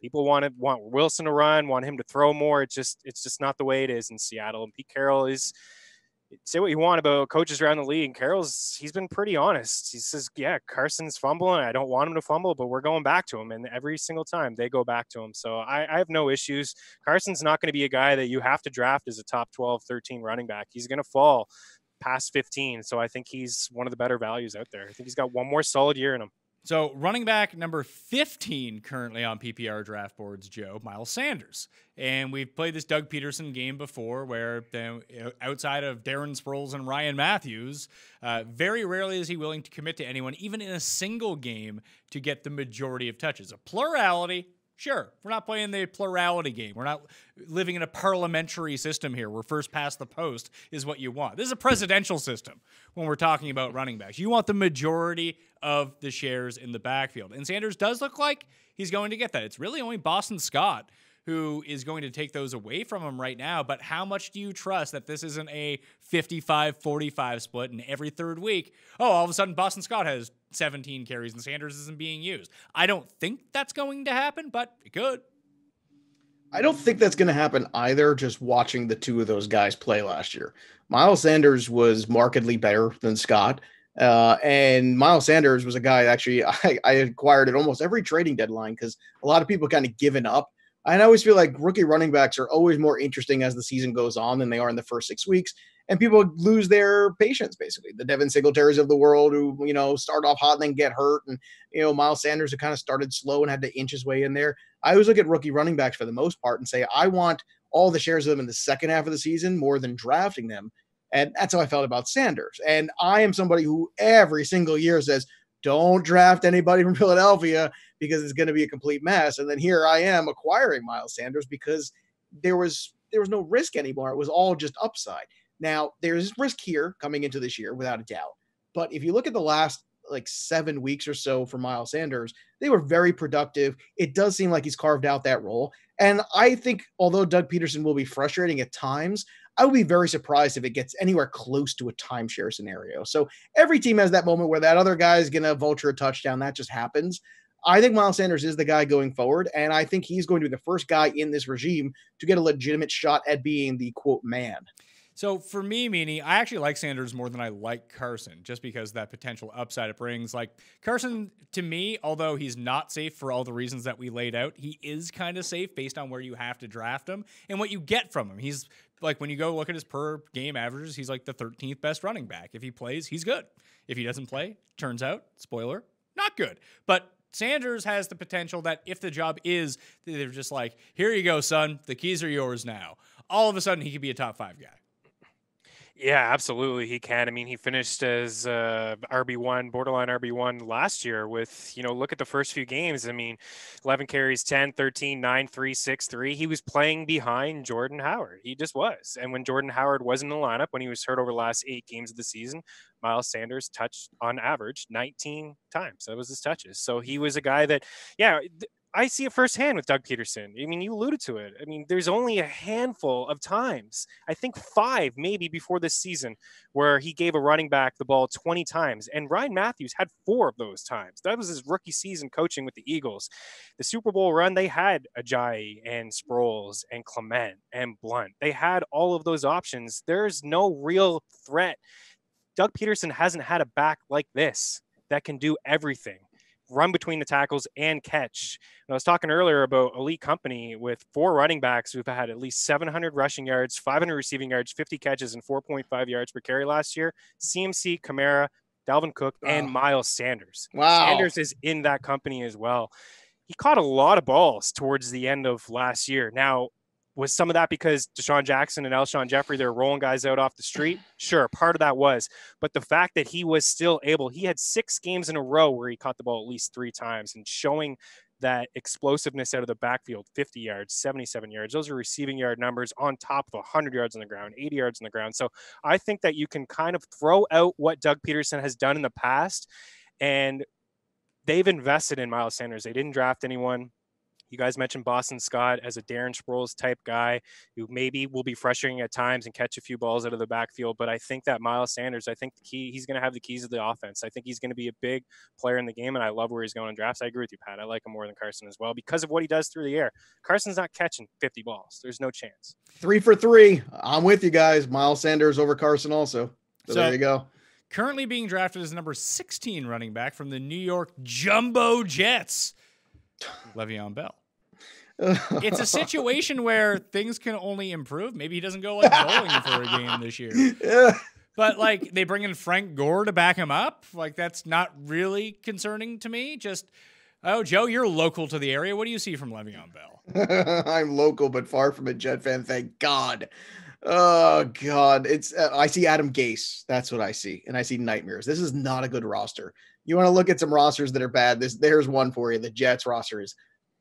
People want to want Wilson to run, want him to throw more. It's just, it's just not the way it is in Seattle. And Pete Carroll is, say what you want about coaches around the league, and Carroll's, he's been pretty honest. He says, yeah, Carson's fumbling. I don't want him to fumble, but we're going back to him. And every single time they go back to him. So I, I have no issues. Carson's not going to be a guy that you have to draft as a top twelve, thirteen running back. He's going to fall past fifteen. So I think he's one of the better values out there. I think he's got one more solid year in him. So running back number fifteen currently on P P R draft boards, Joe, Miles Sanders. And we've played this Doug Peterson game before where you know, outside of Darren Sproles and Ryan Matthews, uh, very rarely is he willing to commit to anyone, even in a single game, to get the majority of touches. A plurality, sure, we're not playing the plurality game. We're not living in a parliamentary system here where first past the post is what you want. This is a presidential system when we're talking about running backs. You want the majority of the shares in the backfield. And Sanders does look like he's going to get that. It's really only Boston Scott who is going to take those away from him right now. But how much do you trust that this isn't a fifty-five forty-five split and every third week, oh, all of a sudden Boston Scott has seventeen carries and Sanders isn't being used? I don't think that's going to happen, but it could. I don't think that's going to happen either, just watching the two of those guys play last year. Miles Sanders was markedly better than Scott, uh, and Miles Sanders was a guy, actually, I, I acquired at almost every trading deadline because a lot of people kind of given up. And I always feel like rookie running backs are always more interesting as the season goes on than they are in the first six weeks. And people lose their patience, basically. The Devin Singletaries of the world who, you know, start off hot and then get hurt. And, you know, Miles Sanders who kind of started slow and had to inch his way in there. I always look at rookie running backs for the most part and say, I want all the shares of them in the second half of the season more than drafting them. And that's how I felt about Sanders. And I am somebody who every single year says, don't draft anybody from Philadelphia because it's going to be a complete mess. And then here I am acquiring Miles Sanders because there was there was no risk anymore. It was all just upside. Now, there's risk here coming into this year, without a doubt. But if you look at the last like seven weeks or so for Miles Sanders, they were very productive. It does seem like he's carved out that role. And I think although Doug Peterson will be frustrating at times, I would be very surprised if it gets anywhere close to a timeshare scenario. So every team has that moment where that other guy is going to vulture a touchdown. That just happens. I think Miles Sanders is the guy going forward, and I think he's going to be the first guy in this regime to get a legitimate shot at being the, quote, man. So for me, Meaney, I actually like Sanders more than I like Carson just because of that potential upside it brings. Like Carson, to me, although he's not safe for all the reasons that we laid out, he is kind of safe based on where you have to draft him and what you get from him. He's like when you go look at his per game averages, he's like the thirteenth best running back. If he plays, he's good. If he doesn't play, turns out, spoiler, not good. But Sanders has the potential that if the job is, they're just like, here you go, son, the keys are yours now. All of a sudden, he could be a top five guy. Yeah, absolutely. He can. I mean, he finished as uh, R B one, borderline R B one last year with, you know, look at the first few games. I mean, eleven carries, ten, thirteen, nine, three, six, three. He was playing behind Jordan Howard. He just was. And when Jordan Howard was in the lineup, when he was hurt over the last eight games of the season, Miles Sanders touched on average nineteen times. That was his touches. So he was a guy that, yeah, th- I see it firsthand with Doug Peterson. I mean, you alluded to it. I mean, there's only a handful of times, I think five maybe before this season, where he gave a running back the ball twenty times. And Ryan Matthews had four of those times. That was his rookie season coaching with the Eagles. The Super Bowl run, they had Ajayi and Sproles and Clement and Blunt. They had all of those options. There's no real threat. Doug Peterson hasn't had a back like this that can do everything. Run between the tackles and catch. And I was talking earlier about elite company with four running backs who've had at least seven hundred rushing yards, five hundred receiving yards, fifty catches, and four point five yards per carry last year. C M C, Kamara, Dalvin Cook, and oh. Miles Sanders. Wow. Sanders is in that company as well. He caught a lot of balls towards the end of last year. Now, was some of that because DeSean Jackson and Alshon Jeffrey, they're rolling guys out off the street? Sure, part of that was. But the fact that he was still able, he had six games in a row where he caught the ball at least three times and showing that explosiveness out of the backfield, fifty yards, seventy-seven yards. Those are receiving yard numbers on top of one hundred yards on the ground, eighty yards on the ground. So I think that you can kind of throw out what Doug Peterson has done in the past. And they've invested in Miles Sanders. They didn't draft anyone. You guys mentioned Boston Scott as a Darren Sproles type guy who maybe will be frustrating at times and catch a few balls out of the backfield. But I think that Miles Sanders, I think the key, he's going to have the keys of the offense. I think he's going to be a big player in the game, and I love where he's going in drafts. I agree with you, Pat. I like him more than Carson as well because of what he does through the air. Carson's not catching fifty balls. There's no chance. Three for three. I'm with you guys. Miles Sanders over Carson also. So, so there you go. Currently being drafted as number sixteen running back from the New York Jumbo Jets, Le'Veon Bell. It's a situation where things can only improve. Maybe he doesn't go like bowling for a game this year. Yeah. But like they bring in Frank Gore to back him up. Like that's not really concerning to me. Just, oh, Joe, you're local to the area. What do you see from Le'Veon Bell? I'm local, but far from a Jet fan. Thank God. Oh God. It's, uh, I see Adam Gase. That's what I see. And I see nightmares. This is not a good roster. You want to look at some rosters that are bad. This, there's one for you. The Jets roster is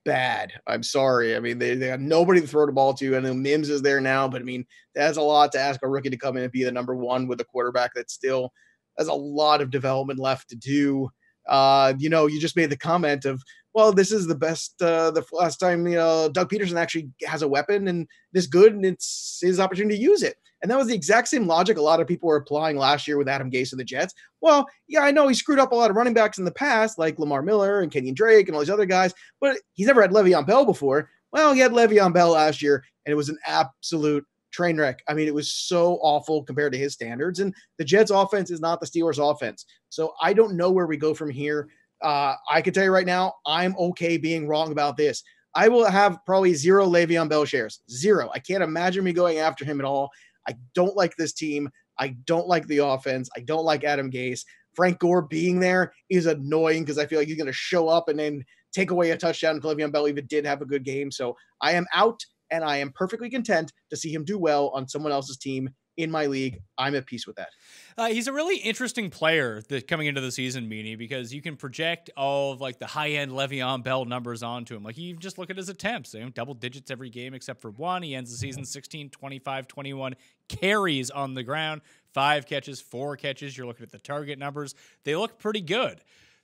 bad. I'm sorry. I mean, they, they have nobody to throw the ball to. I know Mims is there now, but I mean, that's a lot to ask a rookie to come in and be the number one with a quarterback that still has a lot of development left to do. Uh, you know, you just made the comment of, well, this is the best, uh, the last time, you know, Doug Peterson actually has a weapon and this good and it's his opportunity to use it. And that was the exact same logic a lot of people were applying last year with Adam Gase of the Jets. Well, yeah, I know he screwed up a lot of running backs in the past, like Lamar Miller and Kenyon Drake and all these other guys, but he's never had Le'Veon Bell before. Well, he had Le'Veon Bell last year, and it was an absolute train wreck. I mean, it was so awful compared to his standards. And the Jets' offense is not the Steelers' offense. So I don't know where we go from here. Uh, I can tell you right now, I'm okay being wrong about this. I will have probably zero Le'Veon Bell shares. Zero. I can't imagine me going after him at all. I don't like this team. I don't like the offense. I don't like Adam Gase. Frank Gore being there is annoying because I feel like he's going to show up and then take away a touchdown. And Le'Veon Bell even did have a good game. So I am out, and I am perfectly content to see him do well on someone else's team in my league. I'm at peace with that. Uh, he's a really interesting player that coming into the season, Meaney, because you can project all of like the high-end Le'Veon Bell numbers onto him. Like you just look at his attempts, you know, double digits every game except for one. He ends the season sixteen, twenty-five, twenty-one carries on the ground, five catches, four catches. You're looking at the target numbers. They look pretty good.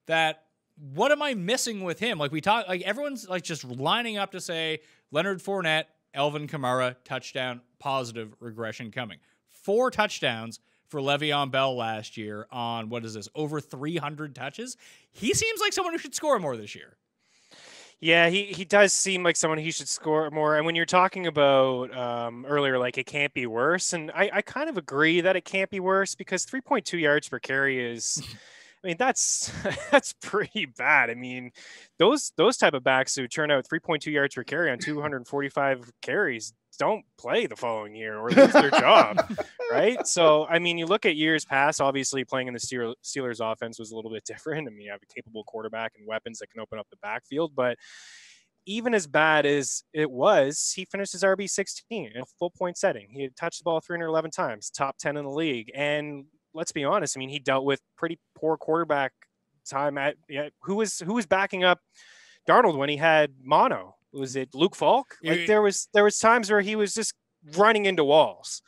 That what am I missing with him? Like we talk, like everyone's like just lining up to say Leonard Fournette, Alvin Kamara, touchdown, positive regression coming. Four touchdowns for Le'Veon Bell last year on, what is this, over three hundred touches? He seems like someone who should score more this year. Yeah, he, he does seem like someone who should score more. And when you're talking about um, earlier, like it can't be worse, and I, I kind of agree that it can't be worse because three point two yards per carry is... I mean, that's that's pretty bad. I mean, those those type of backs who turn out three point two yards per carry on two hundred forty-five carries don't play the following year or lose their job, right? So, I mean, you look at years past, obviously playing in the Steelers offense was a little bit different. I mean, you have a capable quarterback and weapons that can open up the backfield, but even as bad as it was, he finished his R B sixteen in a full point setting. He had touched the ball three hundred eleven times, top ten in the league. And let's be honest, I mean, he dealt with pretty poor quarterback time at yeah, who was who was backing up Darnold when he had mono. Was it Luke Falk? Like there was there was times where he was just running into walls.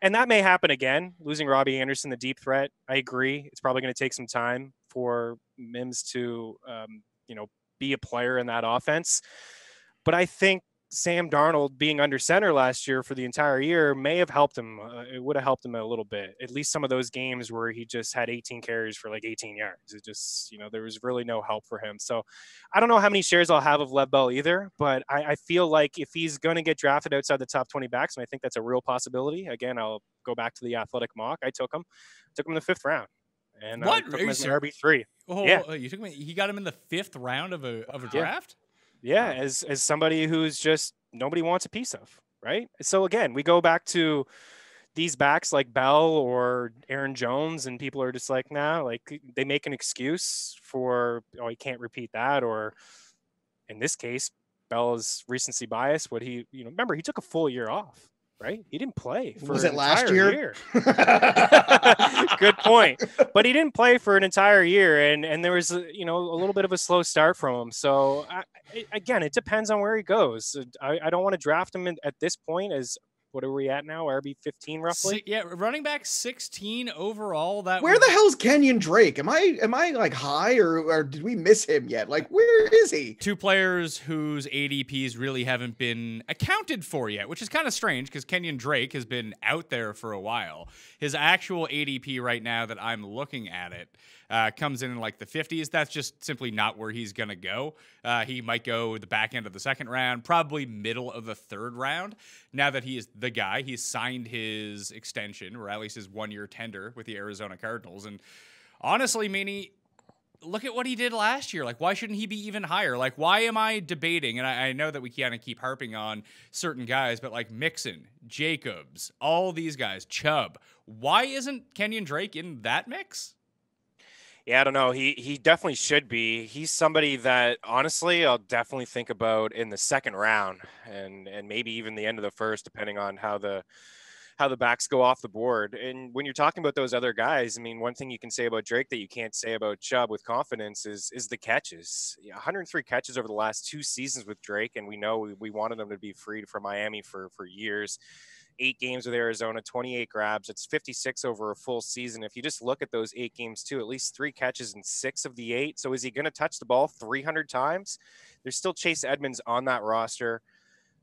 And that may happen again, losing Robbie Anderson, the deep threat. I agree. It's probably going to take some time for Mims to, um, you know, be a player in that offense. But I think Sam Darnold being under center last year for the entire year may have helped him. Uh, it would have helped him a little bit, at least some of those games where he just had eighteen carries for like eighteen yards. It just, you know, there was really no help for him. So I don't know how many shares I'll have of Lev Bell either, but I, I feel like if he's going to get drafted outside the top twenty backs, and I think that's a real possibility. Again, I'll go back to the athletic mock. I took him, took him in the fifth round. And what? I took him as an R B three. Oh, yeah. You took him. He got him in the fifth round of a, of a draft. Yeah. Yeah, as as somebody who's just nobody wants a piece of, right? So again, we go back to these backs like Bell or Aaron Jones, and people are just like, nah, like they make an excuse for, oh, he can't repeat that, or in this case, Bell's recency bias. What he, you know, remember he took a full year off, right? He didn't play for was it last year? year. Good point, but he didn't play for an entire year, and and there was you know a little bit of a slow start from him, so. I, Again, it depends on where he goes. I, I don't want to draft him in, at this point as, what are we at now? R B fifteen roughly? Yeah, running back sixteen overall. That Where was... the hell's Kenyon Drake? Am I am I like high or, or did we miss him yet? Like, where is he? Two players whose A D Ps really haven't been accounted for yet, which is kind of strange because Kenyon Drake has been out there for a while. His actual A D P right now that I'm looking at it uh, comes in in like the fifties. That's just simply not where he's going to go. Uh, he might go the back end of the second round, probably middle of the third round. Now that he is the guy, he's signed his extension, or at least his one-year tender with the Arizona Cardinals. And honestly, Meaney, look at what he did last year. Like, why shouldn't he be even higher? Like, why am I debating? And I, I know that we kind of keep harping on certain guys, but like Mixon, Jacobs, all these guys, Chubb. Why isn't Kenyon Drake in that mix? Yeah, I don't know. He he definitely should be. He's somebody that, honestly, I'll definitely think about in the second round and and maybe even the end of the first, depending on how the how the backs go off the board. And when you're talking about those other guys, I mean, one thing you can say about Drake that you can't say about Chubb with confidence is is the catches. Yeah, one hundred three catches over the last two seasons with Drake, and we know we, we wanted him to be freed from Miami for for years. Eight games with Arizona, twenty-eight grabs. It's fifty-six over a full season. If you just look at those eight games too, at least three catches in six of the eight. So is he going to touch the ball three hundred times? There's still Chase Edmonds on that roster.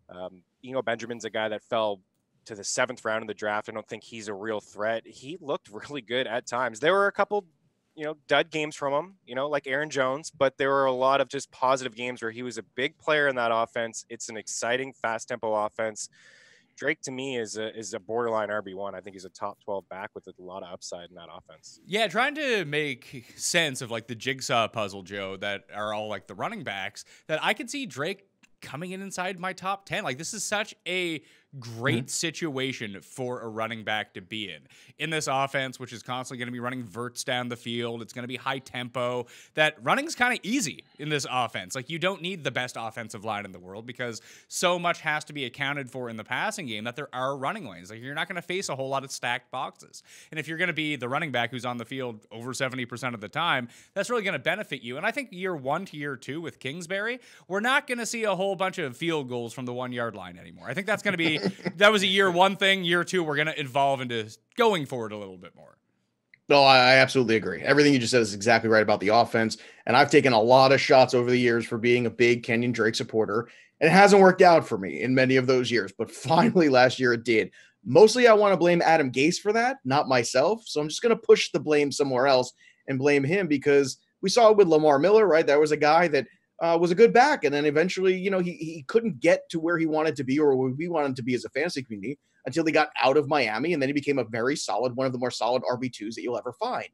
Um, Eno Benjamin's a guy that fell to the seventh round of the draft. I don't think he's a real threat. He looked really good at times. There were a couple, you know, dud games from him, you know, like Aaron Jones, but there were a lot of just positive games where he was a big player in that offense. It's an exciting, fast tempo offense. Drake, to me, is a, is a borderline R B one. I think he's a top twelve back with a lot of upside in that offense. Yeah, trying to make sense of, like, the jigsaw puzzle, Joe, that are all, like, the running backs, that I could see Drake coming in inside my top ten. Like, this is such a great mm-hmm. situation for a running back to be in. In this offense, which is constantly going to be running verts down the field, it's going to be high tempo, that running's kind of easy in this offense. Like, you don't need the best offensive line in the world because so much has to be accounted for in the passing game that there are running lanes. Like, you're not going to face a whole lot of stacked boxes. And if you're going to be the running back who's on the field over seventy percent of the time, that's really going to benefit you. And I think year one to year two with Kingsbury, we're not going to see a whole bunch of field goals from the one-yard line anymore. I think that's going to be... That was a year one thing. Year two, we're going to evolve into going forward a little bit more. No, I absolutely agree. Everything you just said is exactly right about the offense. And I've taken a lot of shots over the years for being a big Kenyon Drake supporter. And it hasn't worked out for me in many of those years. But finally, last year, it did. Mostly, I want to blame Adam Gase for that, not myself. So I'm just going to push the blame somewhere else and blame him because we saw it with Lamar Miller, right? That was a guy that Uh, was a good back. And then eventually, you know, he he couldn't get to where he wanted to be or where we wanted him to be as a fantasy community until he got out of Miami. And then he became a very solid, one of the more solid R B twos that you'll ever find.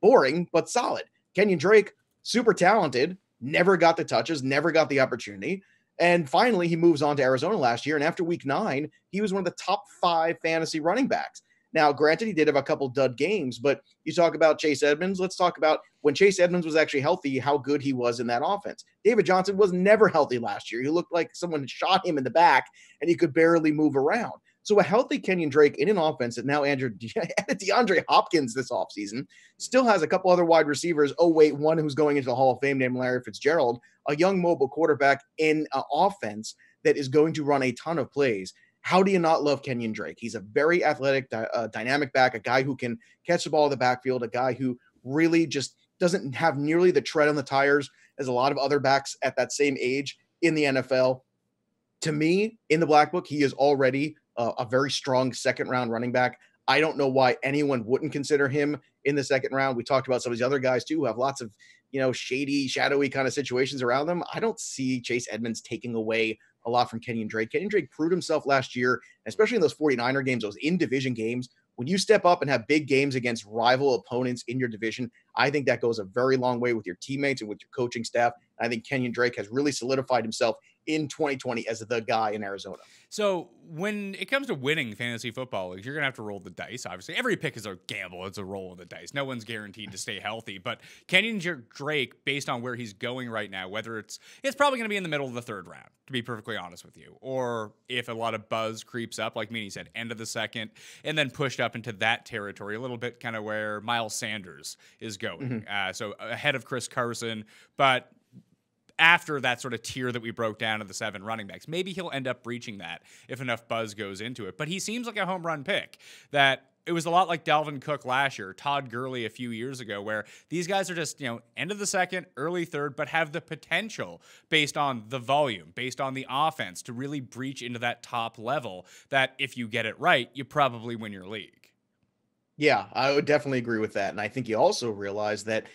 Boring, but solid. Kenyon Drake, super talented, never got the touches, never got the opportunity. And finally, he moves on to Arizona last year. And after week nine, he was one of the top five fantasy running backs. Now, granted, he did have a couple dud games, but you talk about Chase Edmonds. Let's talk about when Chase Edmonds was actually healthy, how good he was in that offense. David Johnson was never healthy last year. He looked like someone shot him in the back, and he could barely move around. So a healthy Kenyon Drake in an offense that now Andrew added DeAndre Hopkins this offseason, still has a couple other wide receivers. Oh, wait, one who's going into the Hall of Fame named Larry Fitzgerald, a young mobile quarterback in an offense that is going to run a ton of plays. How do you not love Kenyon Drake? He's a very athletic, uh, dynamic back, a guy who can catch the ball in the backfield, a guy who really just doesn't have nearly the tread on the tires as a lot of other backs at that same age in the N F L. To me, in the Black Book, he is already uh, a very strong second-round running back. I don't know why anyone wouldn't consider him in the second round. We talked about some of these other guys, too, who have lots of, you know, shady, shadowy kind of situations around them. I don't see Chase Edmonds taking away a lot from Kenyon Drake. Kenyon Drake proved himself last year, especially in those forty-niner games, those in-division games. When you step up and have big games against rival opponents in your division, I think that goes a very long way with your teammates and with your coaching staff. I think Kenyon Drake has really solidified himself in twenty twenty as the guy in Arizona. So when it comes to winning fantasy football leagues, you're going to have to roll the dice. Obviously, every pick is a gamble. It's a roll of the dice. No one's guaranteed to stay healthy. But Kenyon Drake, based on where he's going right now, whether it's it's probably going to be in the middle of the third round, to be perfectly honest with you, or if a lot of buzz creeps up, like Meaney said, end of the second, and then pushed up into that territory, a little bit kind of where Miles Sanders is going. Mm-hmm. uh, so ahead of Chris Carson, but after that sort of tier that we broke down of the seven running backs. Maybe he'll end up breaching that if enough buzz goes into it. But he seems like a home run pick that it was a lot like Dalvin Cook last year, Todd Gurley a few years ago, where these guys are just, you know, end of the second, early third, but have the potential based on the volume, based on the offense to really breach into that top level that if you get it right, you probably win your league. Yeah, I would definitely agree with that. And I think you also realize that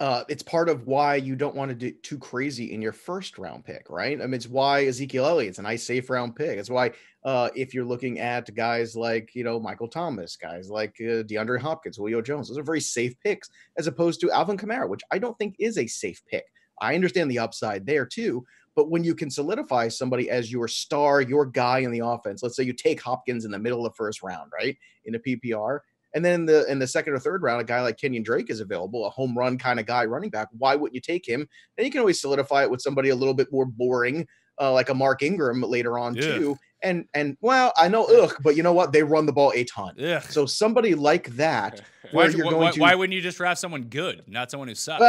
Uh, it's part of why you don't want to do too crazy in your first round pick, right? I mean, it's why Ezekiel Elliott's a nice safe round pick. It's why uh, if you're looking at guys like, you know, Michael Thomas, guys like uh, DeAndre Hopkins, Julio Jones, those are very safe picks as opposed to Alvin Kamara, which I don't think is a safe pick. I understand the upside there too, but when you can solidify somebody as your star, your guy in the offense, let's say you take Hopkins in the middle of the first round, right? In a P P R. And then in the, in the second or third round, a guy like Kenyon Drake is available, a home run kind of guy running back. Why wouldn't you take him? And you can always solidify it with somebody a little bit more boring, uh, like a Mark Ingram later on, yeah. too. And, and well, I know, ugh, but you know what? They run the ball a ton. Yeah. So somebody like that. Why, you're why, going why, to... why wouldn't you just draft someone good, not someone who sucks?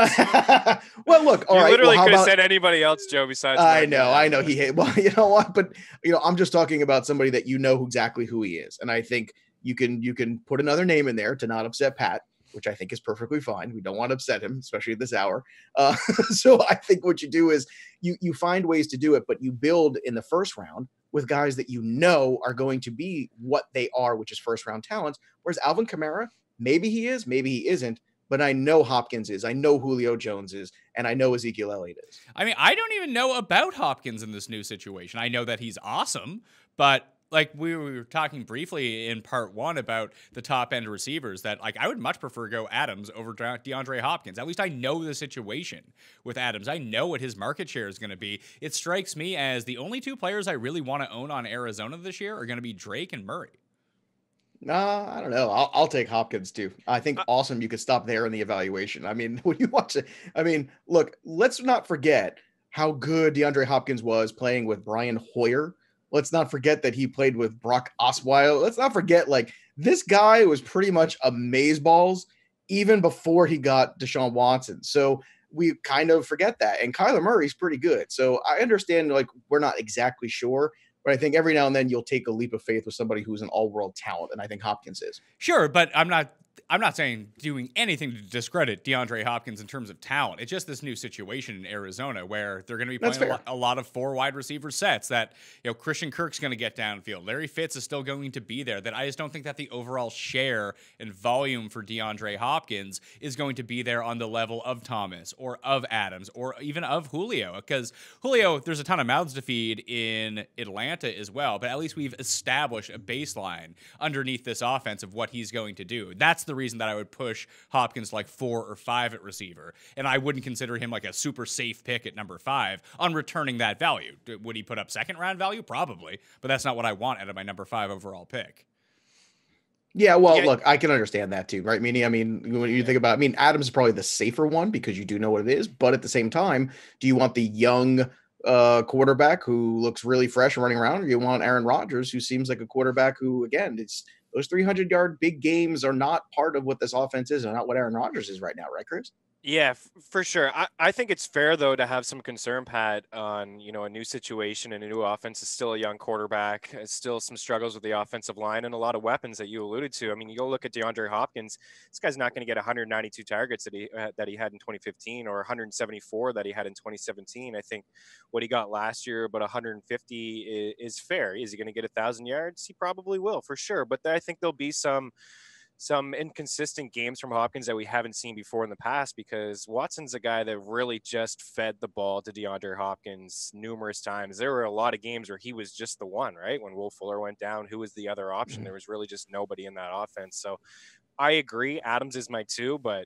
Well, look, all you right. You literally well, could have about... said anybody else, Joe, besides I Mark know, Ingram. I know. He hate... Well, you know what? But, you know, I'm just talking about somebody that you know exactly who he is. And I think You can you can put another name in there to not upset Pat, which I think is perfectly fine. We don't want to upset him, especially at this hour. Uh, so I think what you do is you you find ways to do it, but you build in the first round with guys that you know are going to be what they are, which is first round talents. Whereas Alvin Kamara, maybe he is, maybe he isn't. But I know Hopkins is, I know Julio Jones is, and I know Ezekiel Elliott is. I mean, I don't even know about Hopkins in this new situation. I know that he's awesome, but like we were talking briefly in part one about the top end receivers that like I would much prefer go Adams over DeAndre Hopkins. At least I know the situation with Adams. I know what his market share is going to be. It strikes me as the only two players I really want to own on Arizona this year are going to be Drake and Murray. Nah, I don't know. I'll, I'll take Hopkins too. I think awesome. You could stop there in the evaluation. I mean, when you watch it, I mean, look, let's not forget how good DeAndre Hopkins was playing with Brian Hoyer. Let's not forget that he played with Brock Osweiler. Let's not forget, like, this guy was pretty much amazeballs even before he got Deshaun Watson. So we kind of forget that. And Kyler Murray's pretty good. So I understand, like, we're not exactly sure. But I think every now and then you'll take a leap of faith with somebody who's an all-world talent. And I think Hopkins is. Sure, but I'm not – I'm not saying doing anything to discredit DeAndre Hopkins in terms of talent. It's just this new situation in Arizona where they're going to be playing a lot, a lot of four wide receiver sets that, you know, Christian Kirk's going to get downfield. Larry Fitz is still going to be there. That I just don't think that the overall share and volume for DeAndre Hopkins is going to be there on the level of Thomas or of Adams or even of Julio, because Julio, there's a ton of mouths to feed in Atlanta as well, but at least we've established a baseline underneath this offense of what he's going to do. That's the reason that I would push Hopkins like four or five at receiver, and I wouldn't consider him like a super safe pick at number five on returning that value. Would he put up second round value? Probably, but that's not what I want out of my number five overall pick. Yeah, well, yeah. Look, I can understand that too, right? Meaning, I mean, when you think about, I mean, Adams is probably the safer one because you do know what it is. But at the same time, do you want the young uh, quarterback who looks really fresh and running around, or do you want Aaron Rodgers, who seems like a quarterback who, again, it's those three hundred yard big games are not part of what this offense is, and not what Aaron Rodgers is right now, right, Chris? Yeah, f- for sure. I-, I think it's fair, though, to have some concern, Pat, on, you know, a new situation and a new offense is still a young quarterback. It's still some struggles with the offensive line and a lot of weapons that you alluded to. I mean, you go look at DeAndre Hopkins. This guy's not going to get one hundred ninety-two targets that he uh, that he had in twenty fifteen or one hundred seventy-four that he had in twenty seventeen. I think what he got last year, about one hundred fifty is, is fair. Is he going to get one thousand yards? He probably will, for sure. But I think there'll be some... some inconsistent games from Hopkins that we haven't seen before in the past, because Watson's a guy that really just fed the ball to DeAndre Hopkins numerous times. There were a lot of games where he was just the one, right? When Will Fuller went down, who was the other option? There was really just nobody in that offense. So I agree. Adams is my two, but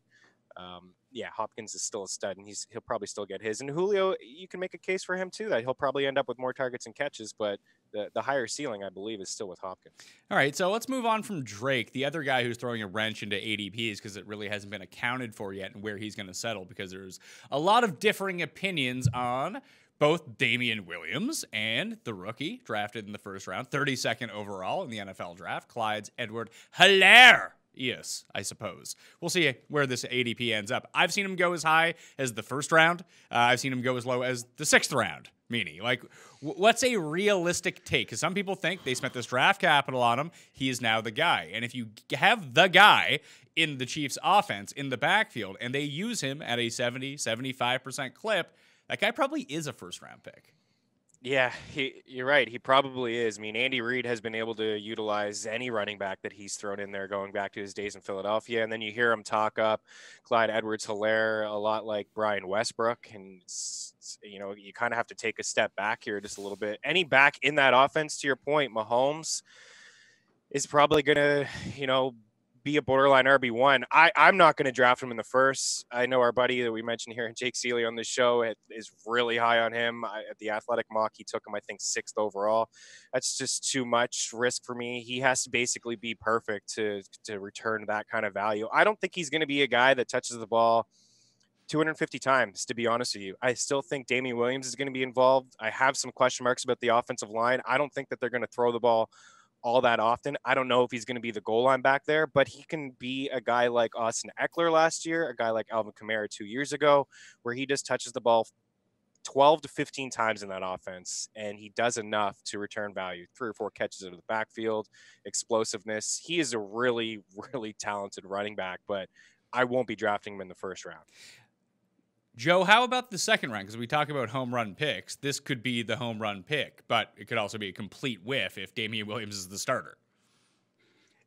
um, yeah, Hopkins is still a stud, and he's, he'll probably still get his. And Julio, you can make a case for him too, that he'll probably end up with more targets and catches, but The, the higher ceiling, I believe, is still with Hopkins. All right, so let's move on from Drake, the other guy who's throwing a wrench into A D Ps because it really hasn't been accounted for yet and where he's going to settle, because there's a lot of differing opinions on both Damian Williams and the rookie drafted in the first round, thirty-second overall in the N F L draft, Clyde's Edwards-Helaire. Yes, I suppose. We'll see where this A D P ends up. I've seen him go as high as the first round. Uh, I've seen him go as low as the sixth round. Meaning, like, w- what's a realistic take? Because some people think they spent this draft capital on him. He is now the guy. And if you have the guy in the Chiefs offense in the backfield and they use him at a seventy, seventy-five percent clip, that guy probably is a first round pick. Yeah, he, you're right. He probably is. I mean, Andy Reid has been able to utilize any running back that he's thrown in there going back to his days in Philadelphia. And then you hear him talk up Clyde Edwards-Helaire a lot like Brian Westbrook. And, it's, it's, you know, you kind of have to take a step back here just a little bit. Any back in that offense, to your point, Mahomes is probably going to, you know, be a borderline R B one. I, I'm not going to draft him in the first. I know our buddy that we mentioned here, Jake Seeley, on the show it, is really high on him. I, at the Athletic Mock, he took him, I think, sixth overall. That's just too much risk for me. He has to basically be perfect to, to return that kind of value. I don't think he's going to be a guy that touches the ball two hundred fifty times, to be honest with you. I still think Damian Williams is going to be involved. I have some question marks about the offensive line. I don't think that they're going to throw the ball all that often. I don't know if he's going to be the goal line back there, but he can be a guy like Austin Eckler last year, a guy like Alvin Kamara two years ago, where he just touches the ball twelve to fifteen times in that offense, and he does enough to return value. Three or four catches out of the backfield, explosiveness. He is a really, really talented running back, but I won't be drafting him in the first round. Joe, how about the second round? Because we talk about home run picks. This could be the home run pick, but it could also be a complete whiff if Damian Williams is the starter.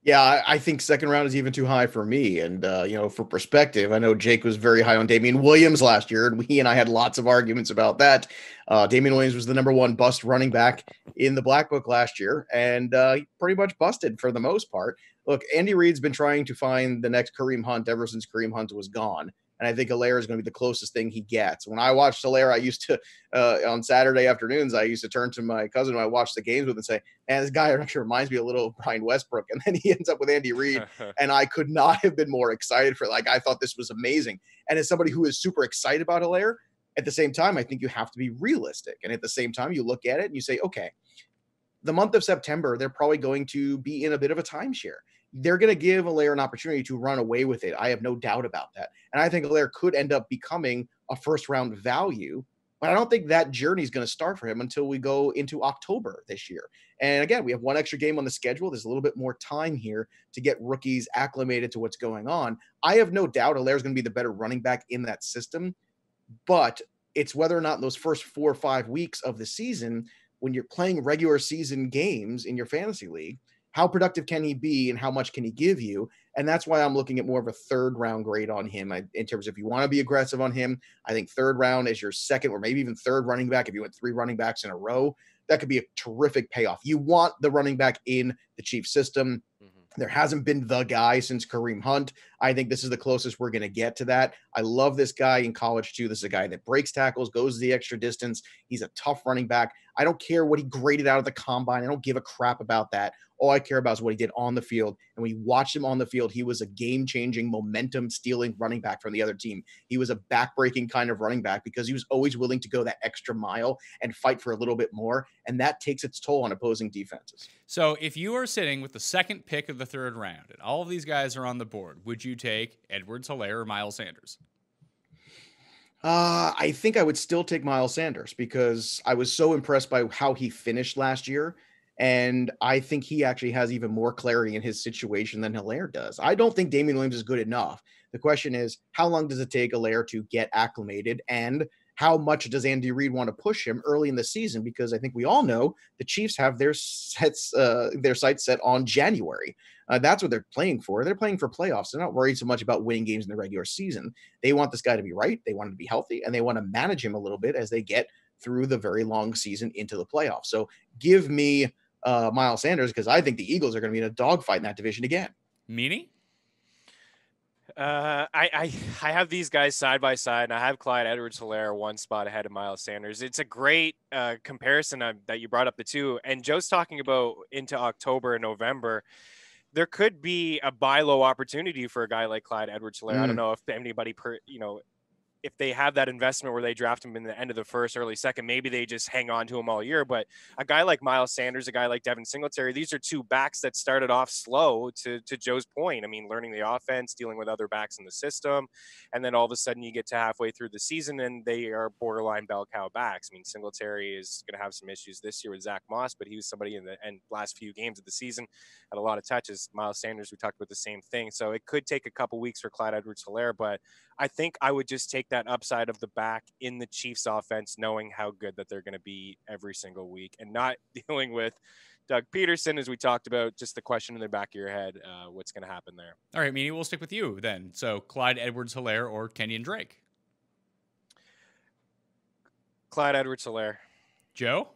Yeah, I think second round is even too high for me. And, uh, you know, for perspective, I know Jake was very high on Damian Williams last year, and he and I had lots of arguments about that. Uh, Damian Williams was the number one bust running back in the Black Book last year, and uh, he pretty much busted for the most part. Look, Andy Reid's been trying to find the next Kareem Hunt ever since Kareem Hunt was gone. And I think Helaire is going to be the closest thing he gets. When I watched Helaire, I used to, uh, on Saturday afternoons, I used to turn to my cousin who I watched the games with and say, man, this guy actually reminds me a little of Brian Westbrook. And then he ends up with Andy Reid. And I could not have been more excited for, like, I thought this was amazing. And as somebody who is super excited about Helaire, at the same time, I think you have to be realistic. And at the same time, you look at it and you say, okay, the month of September, they're probably going to be in a bit of a timeshare. They're going to give Helaire an opportunity to run away with it. I have no doubt about that. And I think Helaire could end up becoming a first-round value, but I don't think that journey is going to start for him until we go into October this year. And again, we have one extra game on the schedule. There's a little bit more time here to get rookies acclimated to what's going on. I have no doubt Helaire is going to be the better running back in that system, but it's whether or not those first four or five weeks of the season, when you're playing regular season games in your fantasy league, how productive can he be and how much can he give you? And that's why I'm looking at more of a third round grade on him. I, in terms of if you want to be aggressive on him, I think third round is your second or maybe even third running back. If you went three running backs in a row, that could be a terrific payoff. You want the running back in the Chiefs system. Mm-hmm. There hasn't been the guy since Kareem Hunt. I think this is the closest we're going to get to that. I love this guy in college too. This is a guy that breaks tackles, goes the extra distance. He's a tough running back. I don't care what he graded out of the combine. I don't give a crap about that. All I care about is what he did on the field. And when you watched him on the field, he was a game-changing, momentum-stealing running back from the other team. He was a back-breaking kind of running back because he was always willing to go that extra mile and fight for a little bit more. And that takes its toll on opposing defenses. So if you are sitting with the second pick of the third round and all of these guys are on the board, would you take Edwards-Helaire or Miles Sanders? Uh, I think I would still take Miles Sanders because I was so impressed by how he finished last year. And I think he actually has even more clarity in his situation than Helaire does. I don't think Damian Williams is good enough. The question is, how long does it take Helaire to get acclimated? And how much does Andy Reid want to push him early in the season? Because I think we all know the Chiefs have their sets, uh, their sights set on January. Uh, that's what they're playing for. They're playing for playoffs. They're not worried so much about winning games in the regular season. They want this guy to be right. They want him to be healthy, and they want to manage him a little bit as they get through the very long season into the playoffs. So give me uh, Miles Sanders because I think the Eagles are going to be in a dogfight in that division again. Meaney? Uh, I, I, I have these guys side by side, and I have Clyde Edwards-Helaire one spot ahead of Miles Sanders. It's a great uh, comparison uh, that you brought up the two. And Joe's talking about into October and November. There could be a buy-low opportunity for a guy like Clyde Edwards-Helaire. Mm. I don't know if anybody, per, you know, if they have that investment where they draft him in the end of the first, early second, maybe they just hang on to him all year. But a guy like Miles Sanders, a guy like Devin Singletary, these are two backs that started off slow to, to Joe's point. I mean, learning the offense, dealing with other backs in the system. And then all of a sudden you get to halfway through the season and they are borderline bell cow backs. I mean, Singletary is going to have some issues this year with Zach Moss, but he was somebody in the and last few games of the season had a lot of touches. Miles Sanders, we talked about the same thing. So it could take a couple weeks for Clyde Edwards-Helaire, but I think I would just take that upside of the back in the Chiefs offense, knowing how good that they're going to be every single week and not dealing with Doug Peterson, as we talked about, just the question in the back of your head, uh, what's going to happen there. All right, Meany, we'll stick with you then. So Clyde Edwards-Helaire or Kenyon Drake? Clyde Edwards-Helaire. Joe?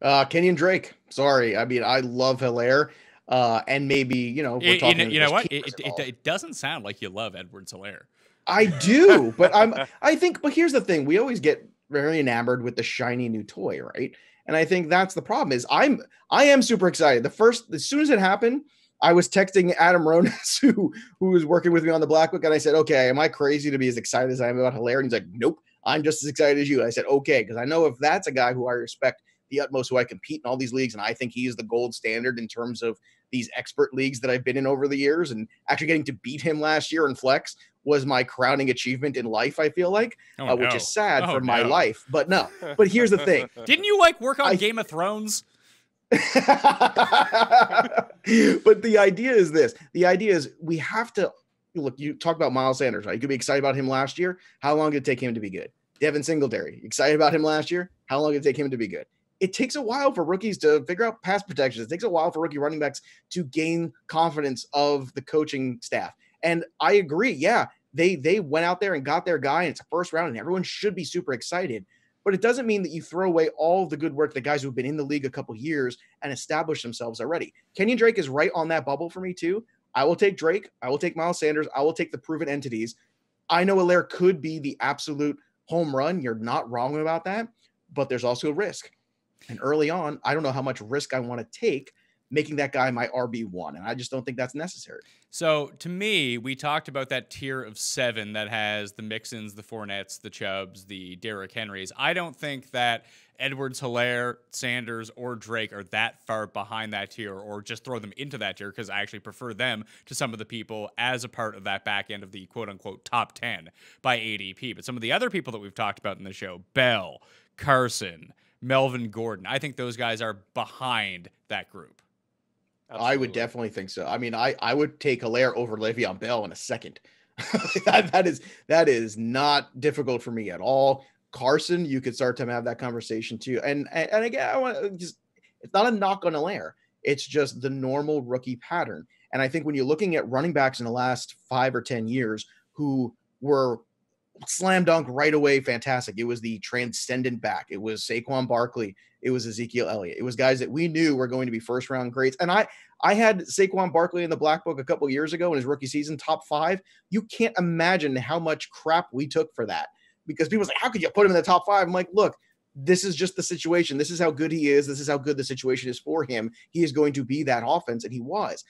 Uh, Kenyon Drake. Sorry. I mean, I love Helaire. Uh, and maybe, you know, we're it, talking you know, you know what? It, it, it doesn't sound like you love Edwards-Helaire. I do, but I'm, I think, but here's the thing. We always get very enamored with the shiny new toy. Right. And I think that's the problem is I'm, I am super excited. The first, as soon as it happened, I was texting Adam Ronas, who, who was working with me on the Black Book. And I said, okay, am I crazy to be as excited as I am about Helaire? And he's like, nope, I'm just as excited as you. I said, okay. Cause I know if that's a guy who I respect the utmost, who I compete in all these leagues. And I think he is the gold standard in terms of these expert leagues that I've been in over the years, and actually getting to beat him last year in flex was my crowning achievement in life, I feel like, oh, uh, which no. is sad oh, for no. my life. But no, but here's the thing. Didn't you like work on I... Game of Thrones? But the idea is this. The idea is we have to, look, you talk about Miles Sanders, right? You could be excited about him last year. How long did it take him to be good? Devin Singletary, excited about him last year. How long did it take him to be good? It takes a while for rookies to figure out pass protections. It takes a while for rookie running backs to gain confidence of the coaching staff. And I agree. Yeah, they they went out there and got their guy, and it's a first round, and everyone should be super excited. But it doesn't mean that you throw away all the good work, the guys who've been in the league a couple years and established themselves already. Kenyon Drake is right on that bubble for me, too. I will take Drake. I will take Miles Sanders. I will take the proven entities. I know Helaire could be the absolute home run. You're not wrong about that, but there's also a risk. And early on, I don't know how much risk I want to take making that guy my R B one. And I just don't think that's necessary. So to me, we talked about that tier of seven that has the Mixons, the Fournettes, the Chubbs, the Derrick Henrys. I don't think that Edwards-Helaire, Sanders, or Drake are that far behind that tier, or just throw them into that tier, because I actually prefer them to some of the people as a part of that back end of the quote-unquote top ten by A D P. But some of the other people that we've talked about in the show, Bell, Carson, Melvin Gordon, I think those guys are behind that group. Absolutely. I would definitely think so. I mean, I, I would take Helaire over Le'Veon Bell in a second. that, that is that is not difficult for me at all. Carson, you could start to have that conversation too. And and, and again, I want to just, it's not a knock on Helaire. It's just the normal rookie pattern. And I think when you're looking at running backs in the last five or ten years who were slam dunk right away. Fantastic. It was the transcendent back. It was Saquon Barkley. It was Ezekiel Elliott. It was guys that we knew were going to be first round greats. And I, I had Saquon Barkley in the Black Book a couple of years ago in his rookie season, top five. You can't imagine how much crap we took for that, because people was like, how could you put him in the top five? I'm like, look, this is just the situation. This is how good he is. This is how good the situation is for him. He is going to be that offense. And he was.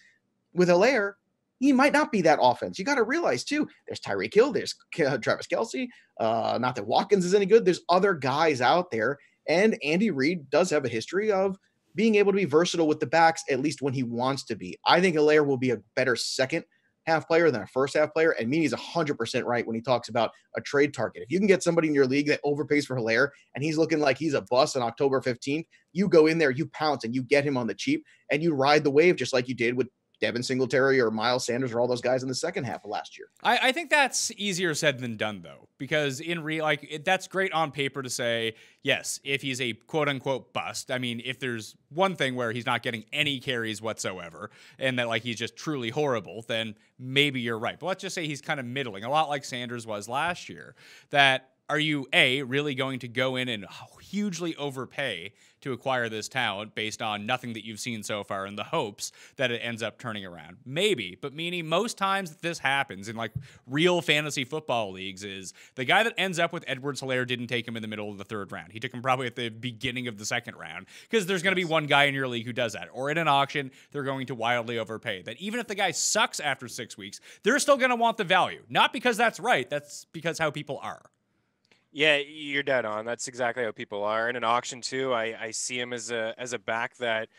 With Hilaire, he might not be that offense. You got to realize, too, there's Tyreek Hill, there's Travis Kelce. Uh, not that Watkins is any good. There's other guys out there. And Andy Reid does have a history of being able to be versatile with the backs, at least when he wants to be. I think Hilaire will be a better second half player than a first half player. And Meaney's one hundred percent right when he talks about a trade target. If you can get somebody in your league that overpays for Hilaire and he's looking like he's a bust on October fifteenth, you go in there, you pounce, and you get him on the cheap, and you ride the wave just like you did with Devin Singletary or Miles Sanders or all those guys in the second half of last year. I, I think that's easier said than done, though, because in real, like it, that's great on paper to say, yes, if he's a quote unquote bust. I mean, if there's one thing where he's not getting any carries whatsoever and that like, he's just truly horrible, then maybe you're right. But let's just say he's kind of middling, a lot like Sanders was last year. That are you a really going to go in and hugely overpay to acquire this talent based on nothing that you've seen so far in the hopes that it ends up turning around? Maybe, but meaning most times that this happens in like real fantasy football leagues is the guy that ends up with Edwards-Helaire didn't take him in the middle of the third round. He took him probably at the beginning of the second round, because there's going to be one guy in your league who does that, or in an auction, they're going to wildly overpay. That even if the guy sucks after six weeks, they're still going to want the value. Not because that's right. That's because how people are. Yeah, you're dead on. That's exactly how people are. In an auction too, I, I see him as a as a back that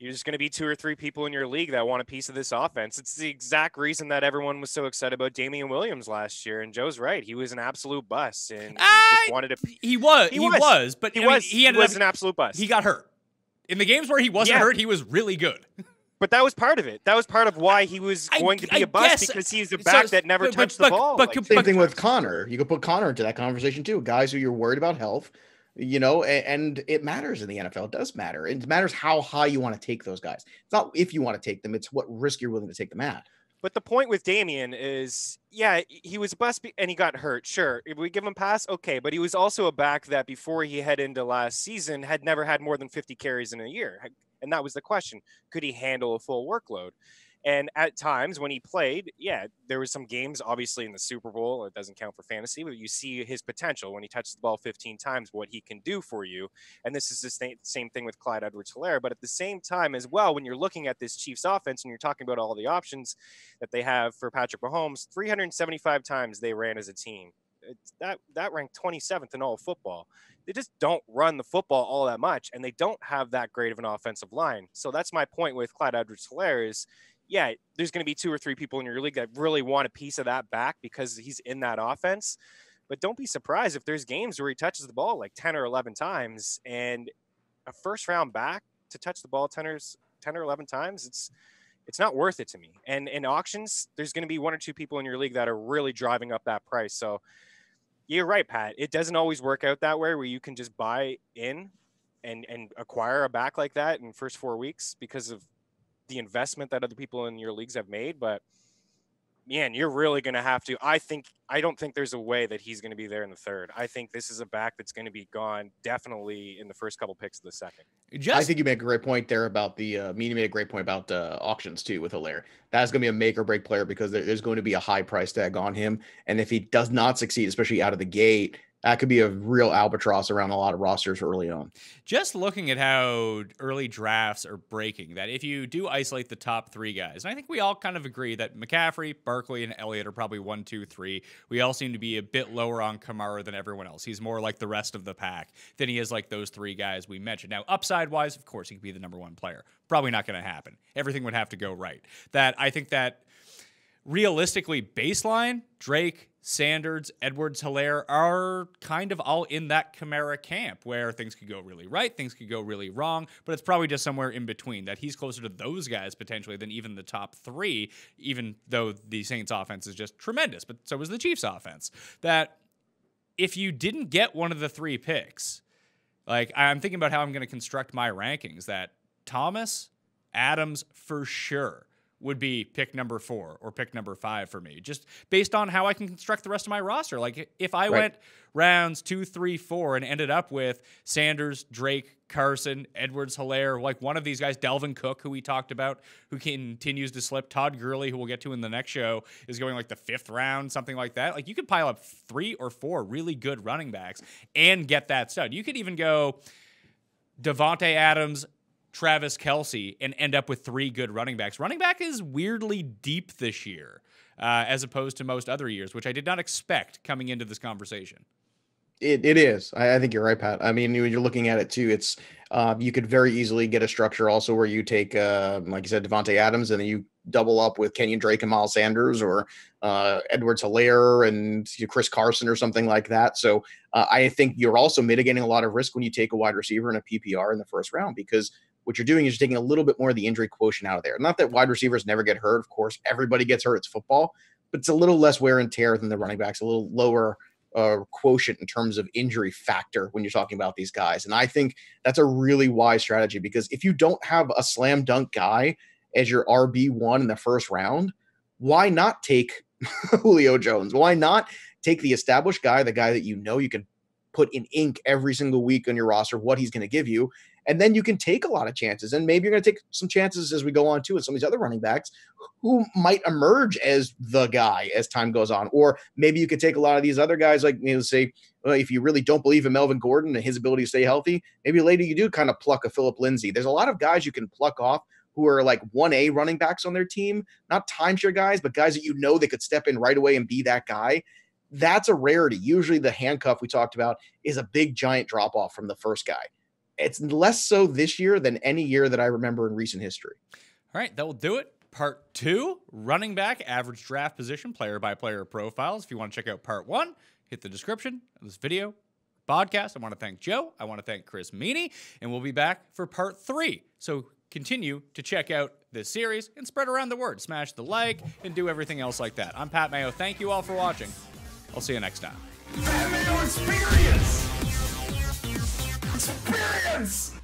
you're just going to be two or three people in your league that want a piece of this offense. It's the exact reason that everyone was so excited about Damian Williams last year. And Joe's right; he was an absolute bust, and uh, he just wanted to. He was. He, he was, was. But he I was. Mean, he ended was up, an absolute bust. He got hurt in the games where he wasn't yeah. hurt. He was really good. But that was part of it. That was part of why he was going I, to be I a bust guess, because he's a back so, that never but, touched but, the ball. But, like, same but, thing with Connor. You could put Connor into that conversation too. Guys who you're worried about health, you know, and, and it matters in the N F L. It does matter. It matters how high you want to take those guys. It's not if you want to take them. It's what risk you're willing to take them at. But the point with Damian is, yeah, he was a bust and he got hurt. Sure. If we give him pass, okay. But he was also a back that before he head into last season had never had more than fifty carries in a year. And that was the question. Could he handle a full workload? And at times when he played, yeah, there was some games, obviously in the Super Bowl, it doesn't count for fantasy, but you see his potential when he touches the ball fifteen times, what he can do for you. And this is the same thing with Clyde Edwards-Helaire. But at the same time as well, when you're looking at this Chiefs offense and you're talking about all the options that they have for Patrick Mahomes, three hundred seventy-five times they ran as a team. It's that that ranked twenty-seventh in all of football. They just don't run the football all that much, and they don't have that great of an offensive line. So that's my point with Clyde Edwards-Helaire is, yeah, there's going to be two or three people in your league that really want a piece of that back because he's in that offense. But don't be surprised if there's games where he touches the ball like ten or eleven times, and a first-round back to touch the ball ten or eleven times, it's It's not worth it to me. And in auctions, there's going to be one or two people in your league that are really driving up that price. So you're right, Pat. It doesn't always work out that way where you can just buy in and, and acquire a back like that in the first four weeks because of the investment that other people in your leagues have made. But, man, you're really going to have to. I think I don't think there's a way that he's going to be there in the third. I think this is a back that's going to be gone definitely in the first couple picks of the second. Just, I think you made a great point there about the uh, – Meaney made a great point about uh, auctions too with Hilaire. That's going to be a make-or-break player because there, there's going to be a high price tag on him. And if he does not succeed, especially out of the gate, that could be a real albatross around a lot of rosters early on. Just looking at how early drafts are breaking, that if you do isolate the top three guys, and I think we all kind of agree that McCaffrey, Barkley, and Elliott are probably one, two, three. We all seem to be a bit lower on Kamara than everyone else. He's more like the rest of the pack than he is like those three guys we mentioned. Now, upside-wise, of course, he could be the number one player. Probably not going to happen. Everything would have to go right. That I think that realistically, baseline, Drake, Sanders, Edwards-Helaire are kind of all in that Kamara camp where things could go really right, things could go really wrong, but it's probably just somewhere in between that he's closer to those guys potentially than even the top three, even though the Saints offense is just tremendous, but so is the Chiefs offense. That if you didn't get one of the three picks, like I'm thinking about how I'm going to construct my rankings, that Thomas, Adams for sure would be pick number four or pick number five for me, just based on how I can construct the rest of my roster. Like if I right. went rounds two, three, four, and ended up with Sanders, Drake, Carson, Edwards-Hilaire, like one of these guys, Dalvin Cook, who we talked about, who continues to slip, Todd Gurley, who we'll get to in the next show, is going like the fifth round, something like that. Like you could pile up three or four really good running backs and get that stud. You could even go Devontae Adams, Travis Kelce, and end up with three good running backs. Running back is weirdly deep this year uh, as opposed to most other years, which I did not expect coming into this conversation. It, it is. I, I think you're right, Pat. I mean, when you're looking at it too, it's uh, you could very easily get a structure also where you take, uh, like you said, Devontae Adams, and then you double up with Kenyon Drake and Miles Sanders, or uh, Edwards-Hilaire and you know, Chris Carson or something like that. So uh, I think you're also mitigating a lot of risk when you take a wide receiver in a P P R in the first round, because what you're doing is you're taking a little bit more of the injury quotient out of there. Not that wide receivers never get hurt. Of course, everybody gets hurt. It's football, but it's a little less wear and tear than the running backs, a little lower uh, quotient in terms of injury factor when you're talking about these guys. And I think that's a really wise strategy, because if you don't have a slam dunk guy as your R B one in the first round, why not take Julio Jones? Why not take the established guy, the guy that you know you can put in ink every single week on your roster, what he's going to give you? And then you can take a lot of chances, and maybe you're going to take some chances as we go on too with some of these other running backs who might emerge as the guy as time goes on. Or maybe you could take a lot of these other guys, like, you know, say, well, if you really don't believe in Melvin Gordon and his ability to stay healthy, maybe later you do kind of pluck a Phillip Lindsay. There's a lot of guys you can pluck off who are like one A running backs on their team, not timeshare guys, but guys that you know they could step in right away and be that guy. That's a rarity. Usually the handcuff we talked about is a big giant drop off from the first guy. It's less so this year than any year that I remember in recent history. All right, that will do it. Part two, running back, average draft position, player-by-player profiles. If you want to check out part one, hit the description of this video, podcast. I want to thank Joe. I want to thank Chris Meaney. And we'll be back for part three. So continue to check out this series and spread around the word. Smash the like and do everything else like that. I'm Pat Mayo. Thank you all for watching. I'll see you next time. Pat Mayo Experience! Experience!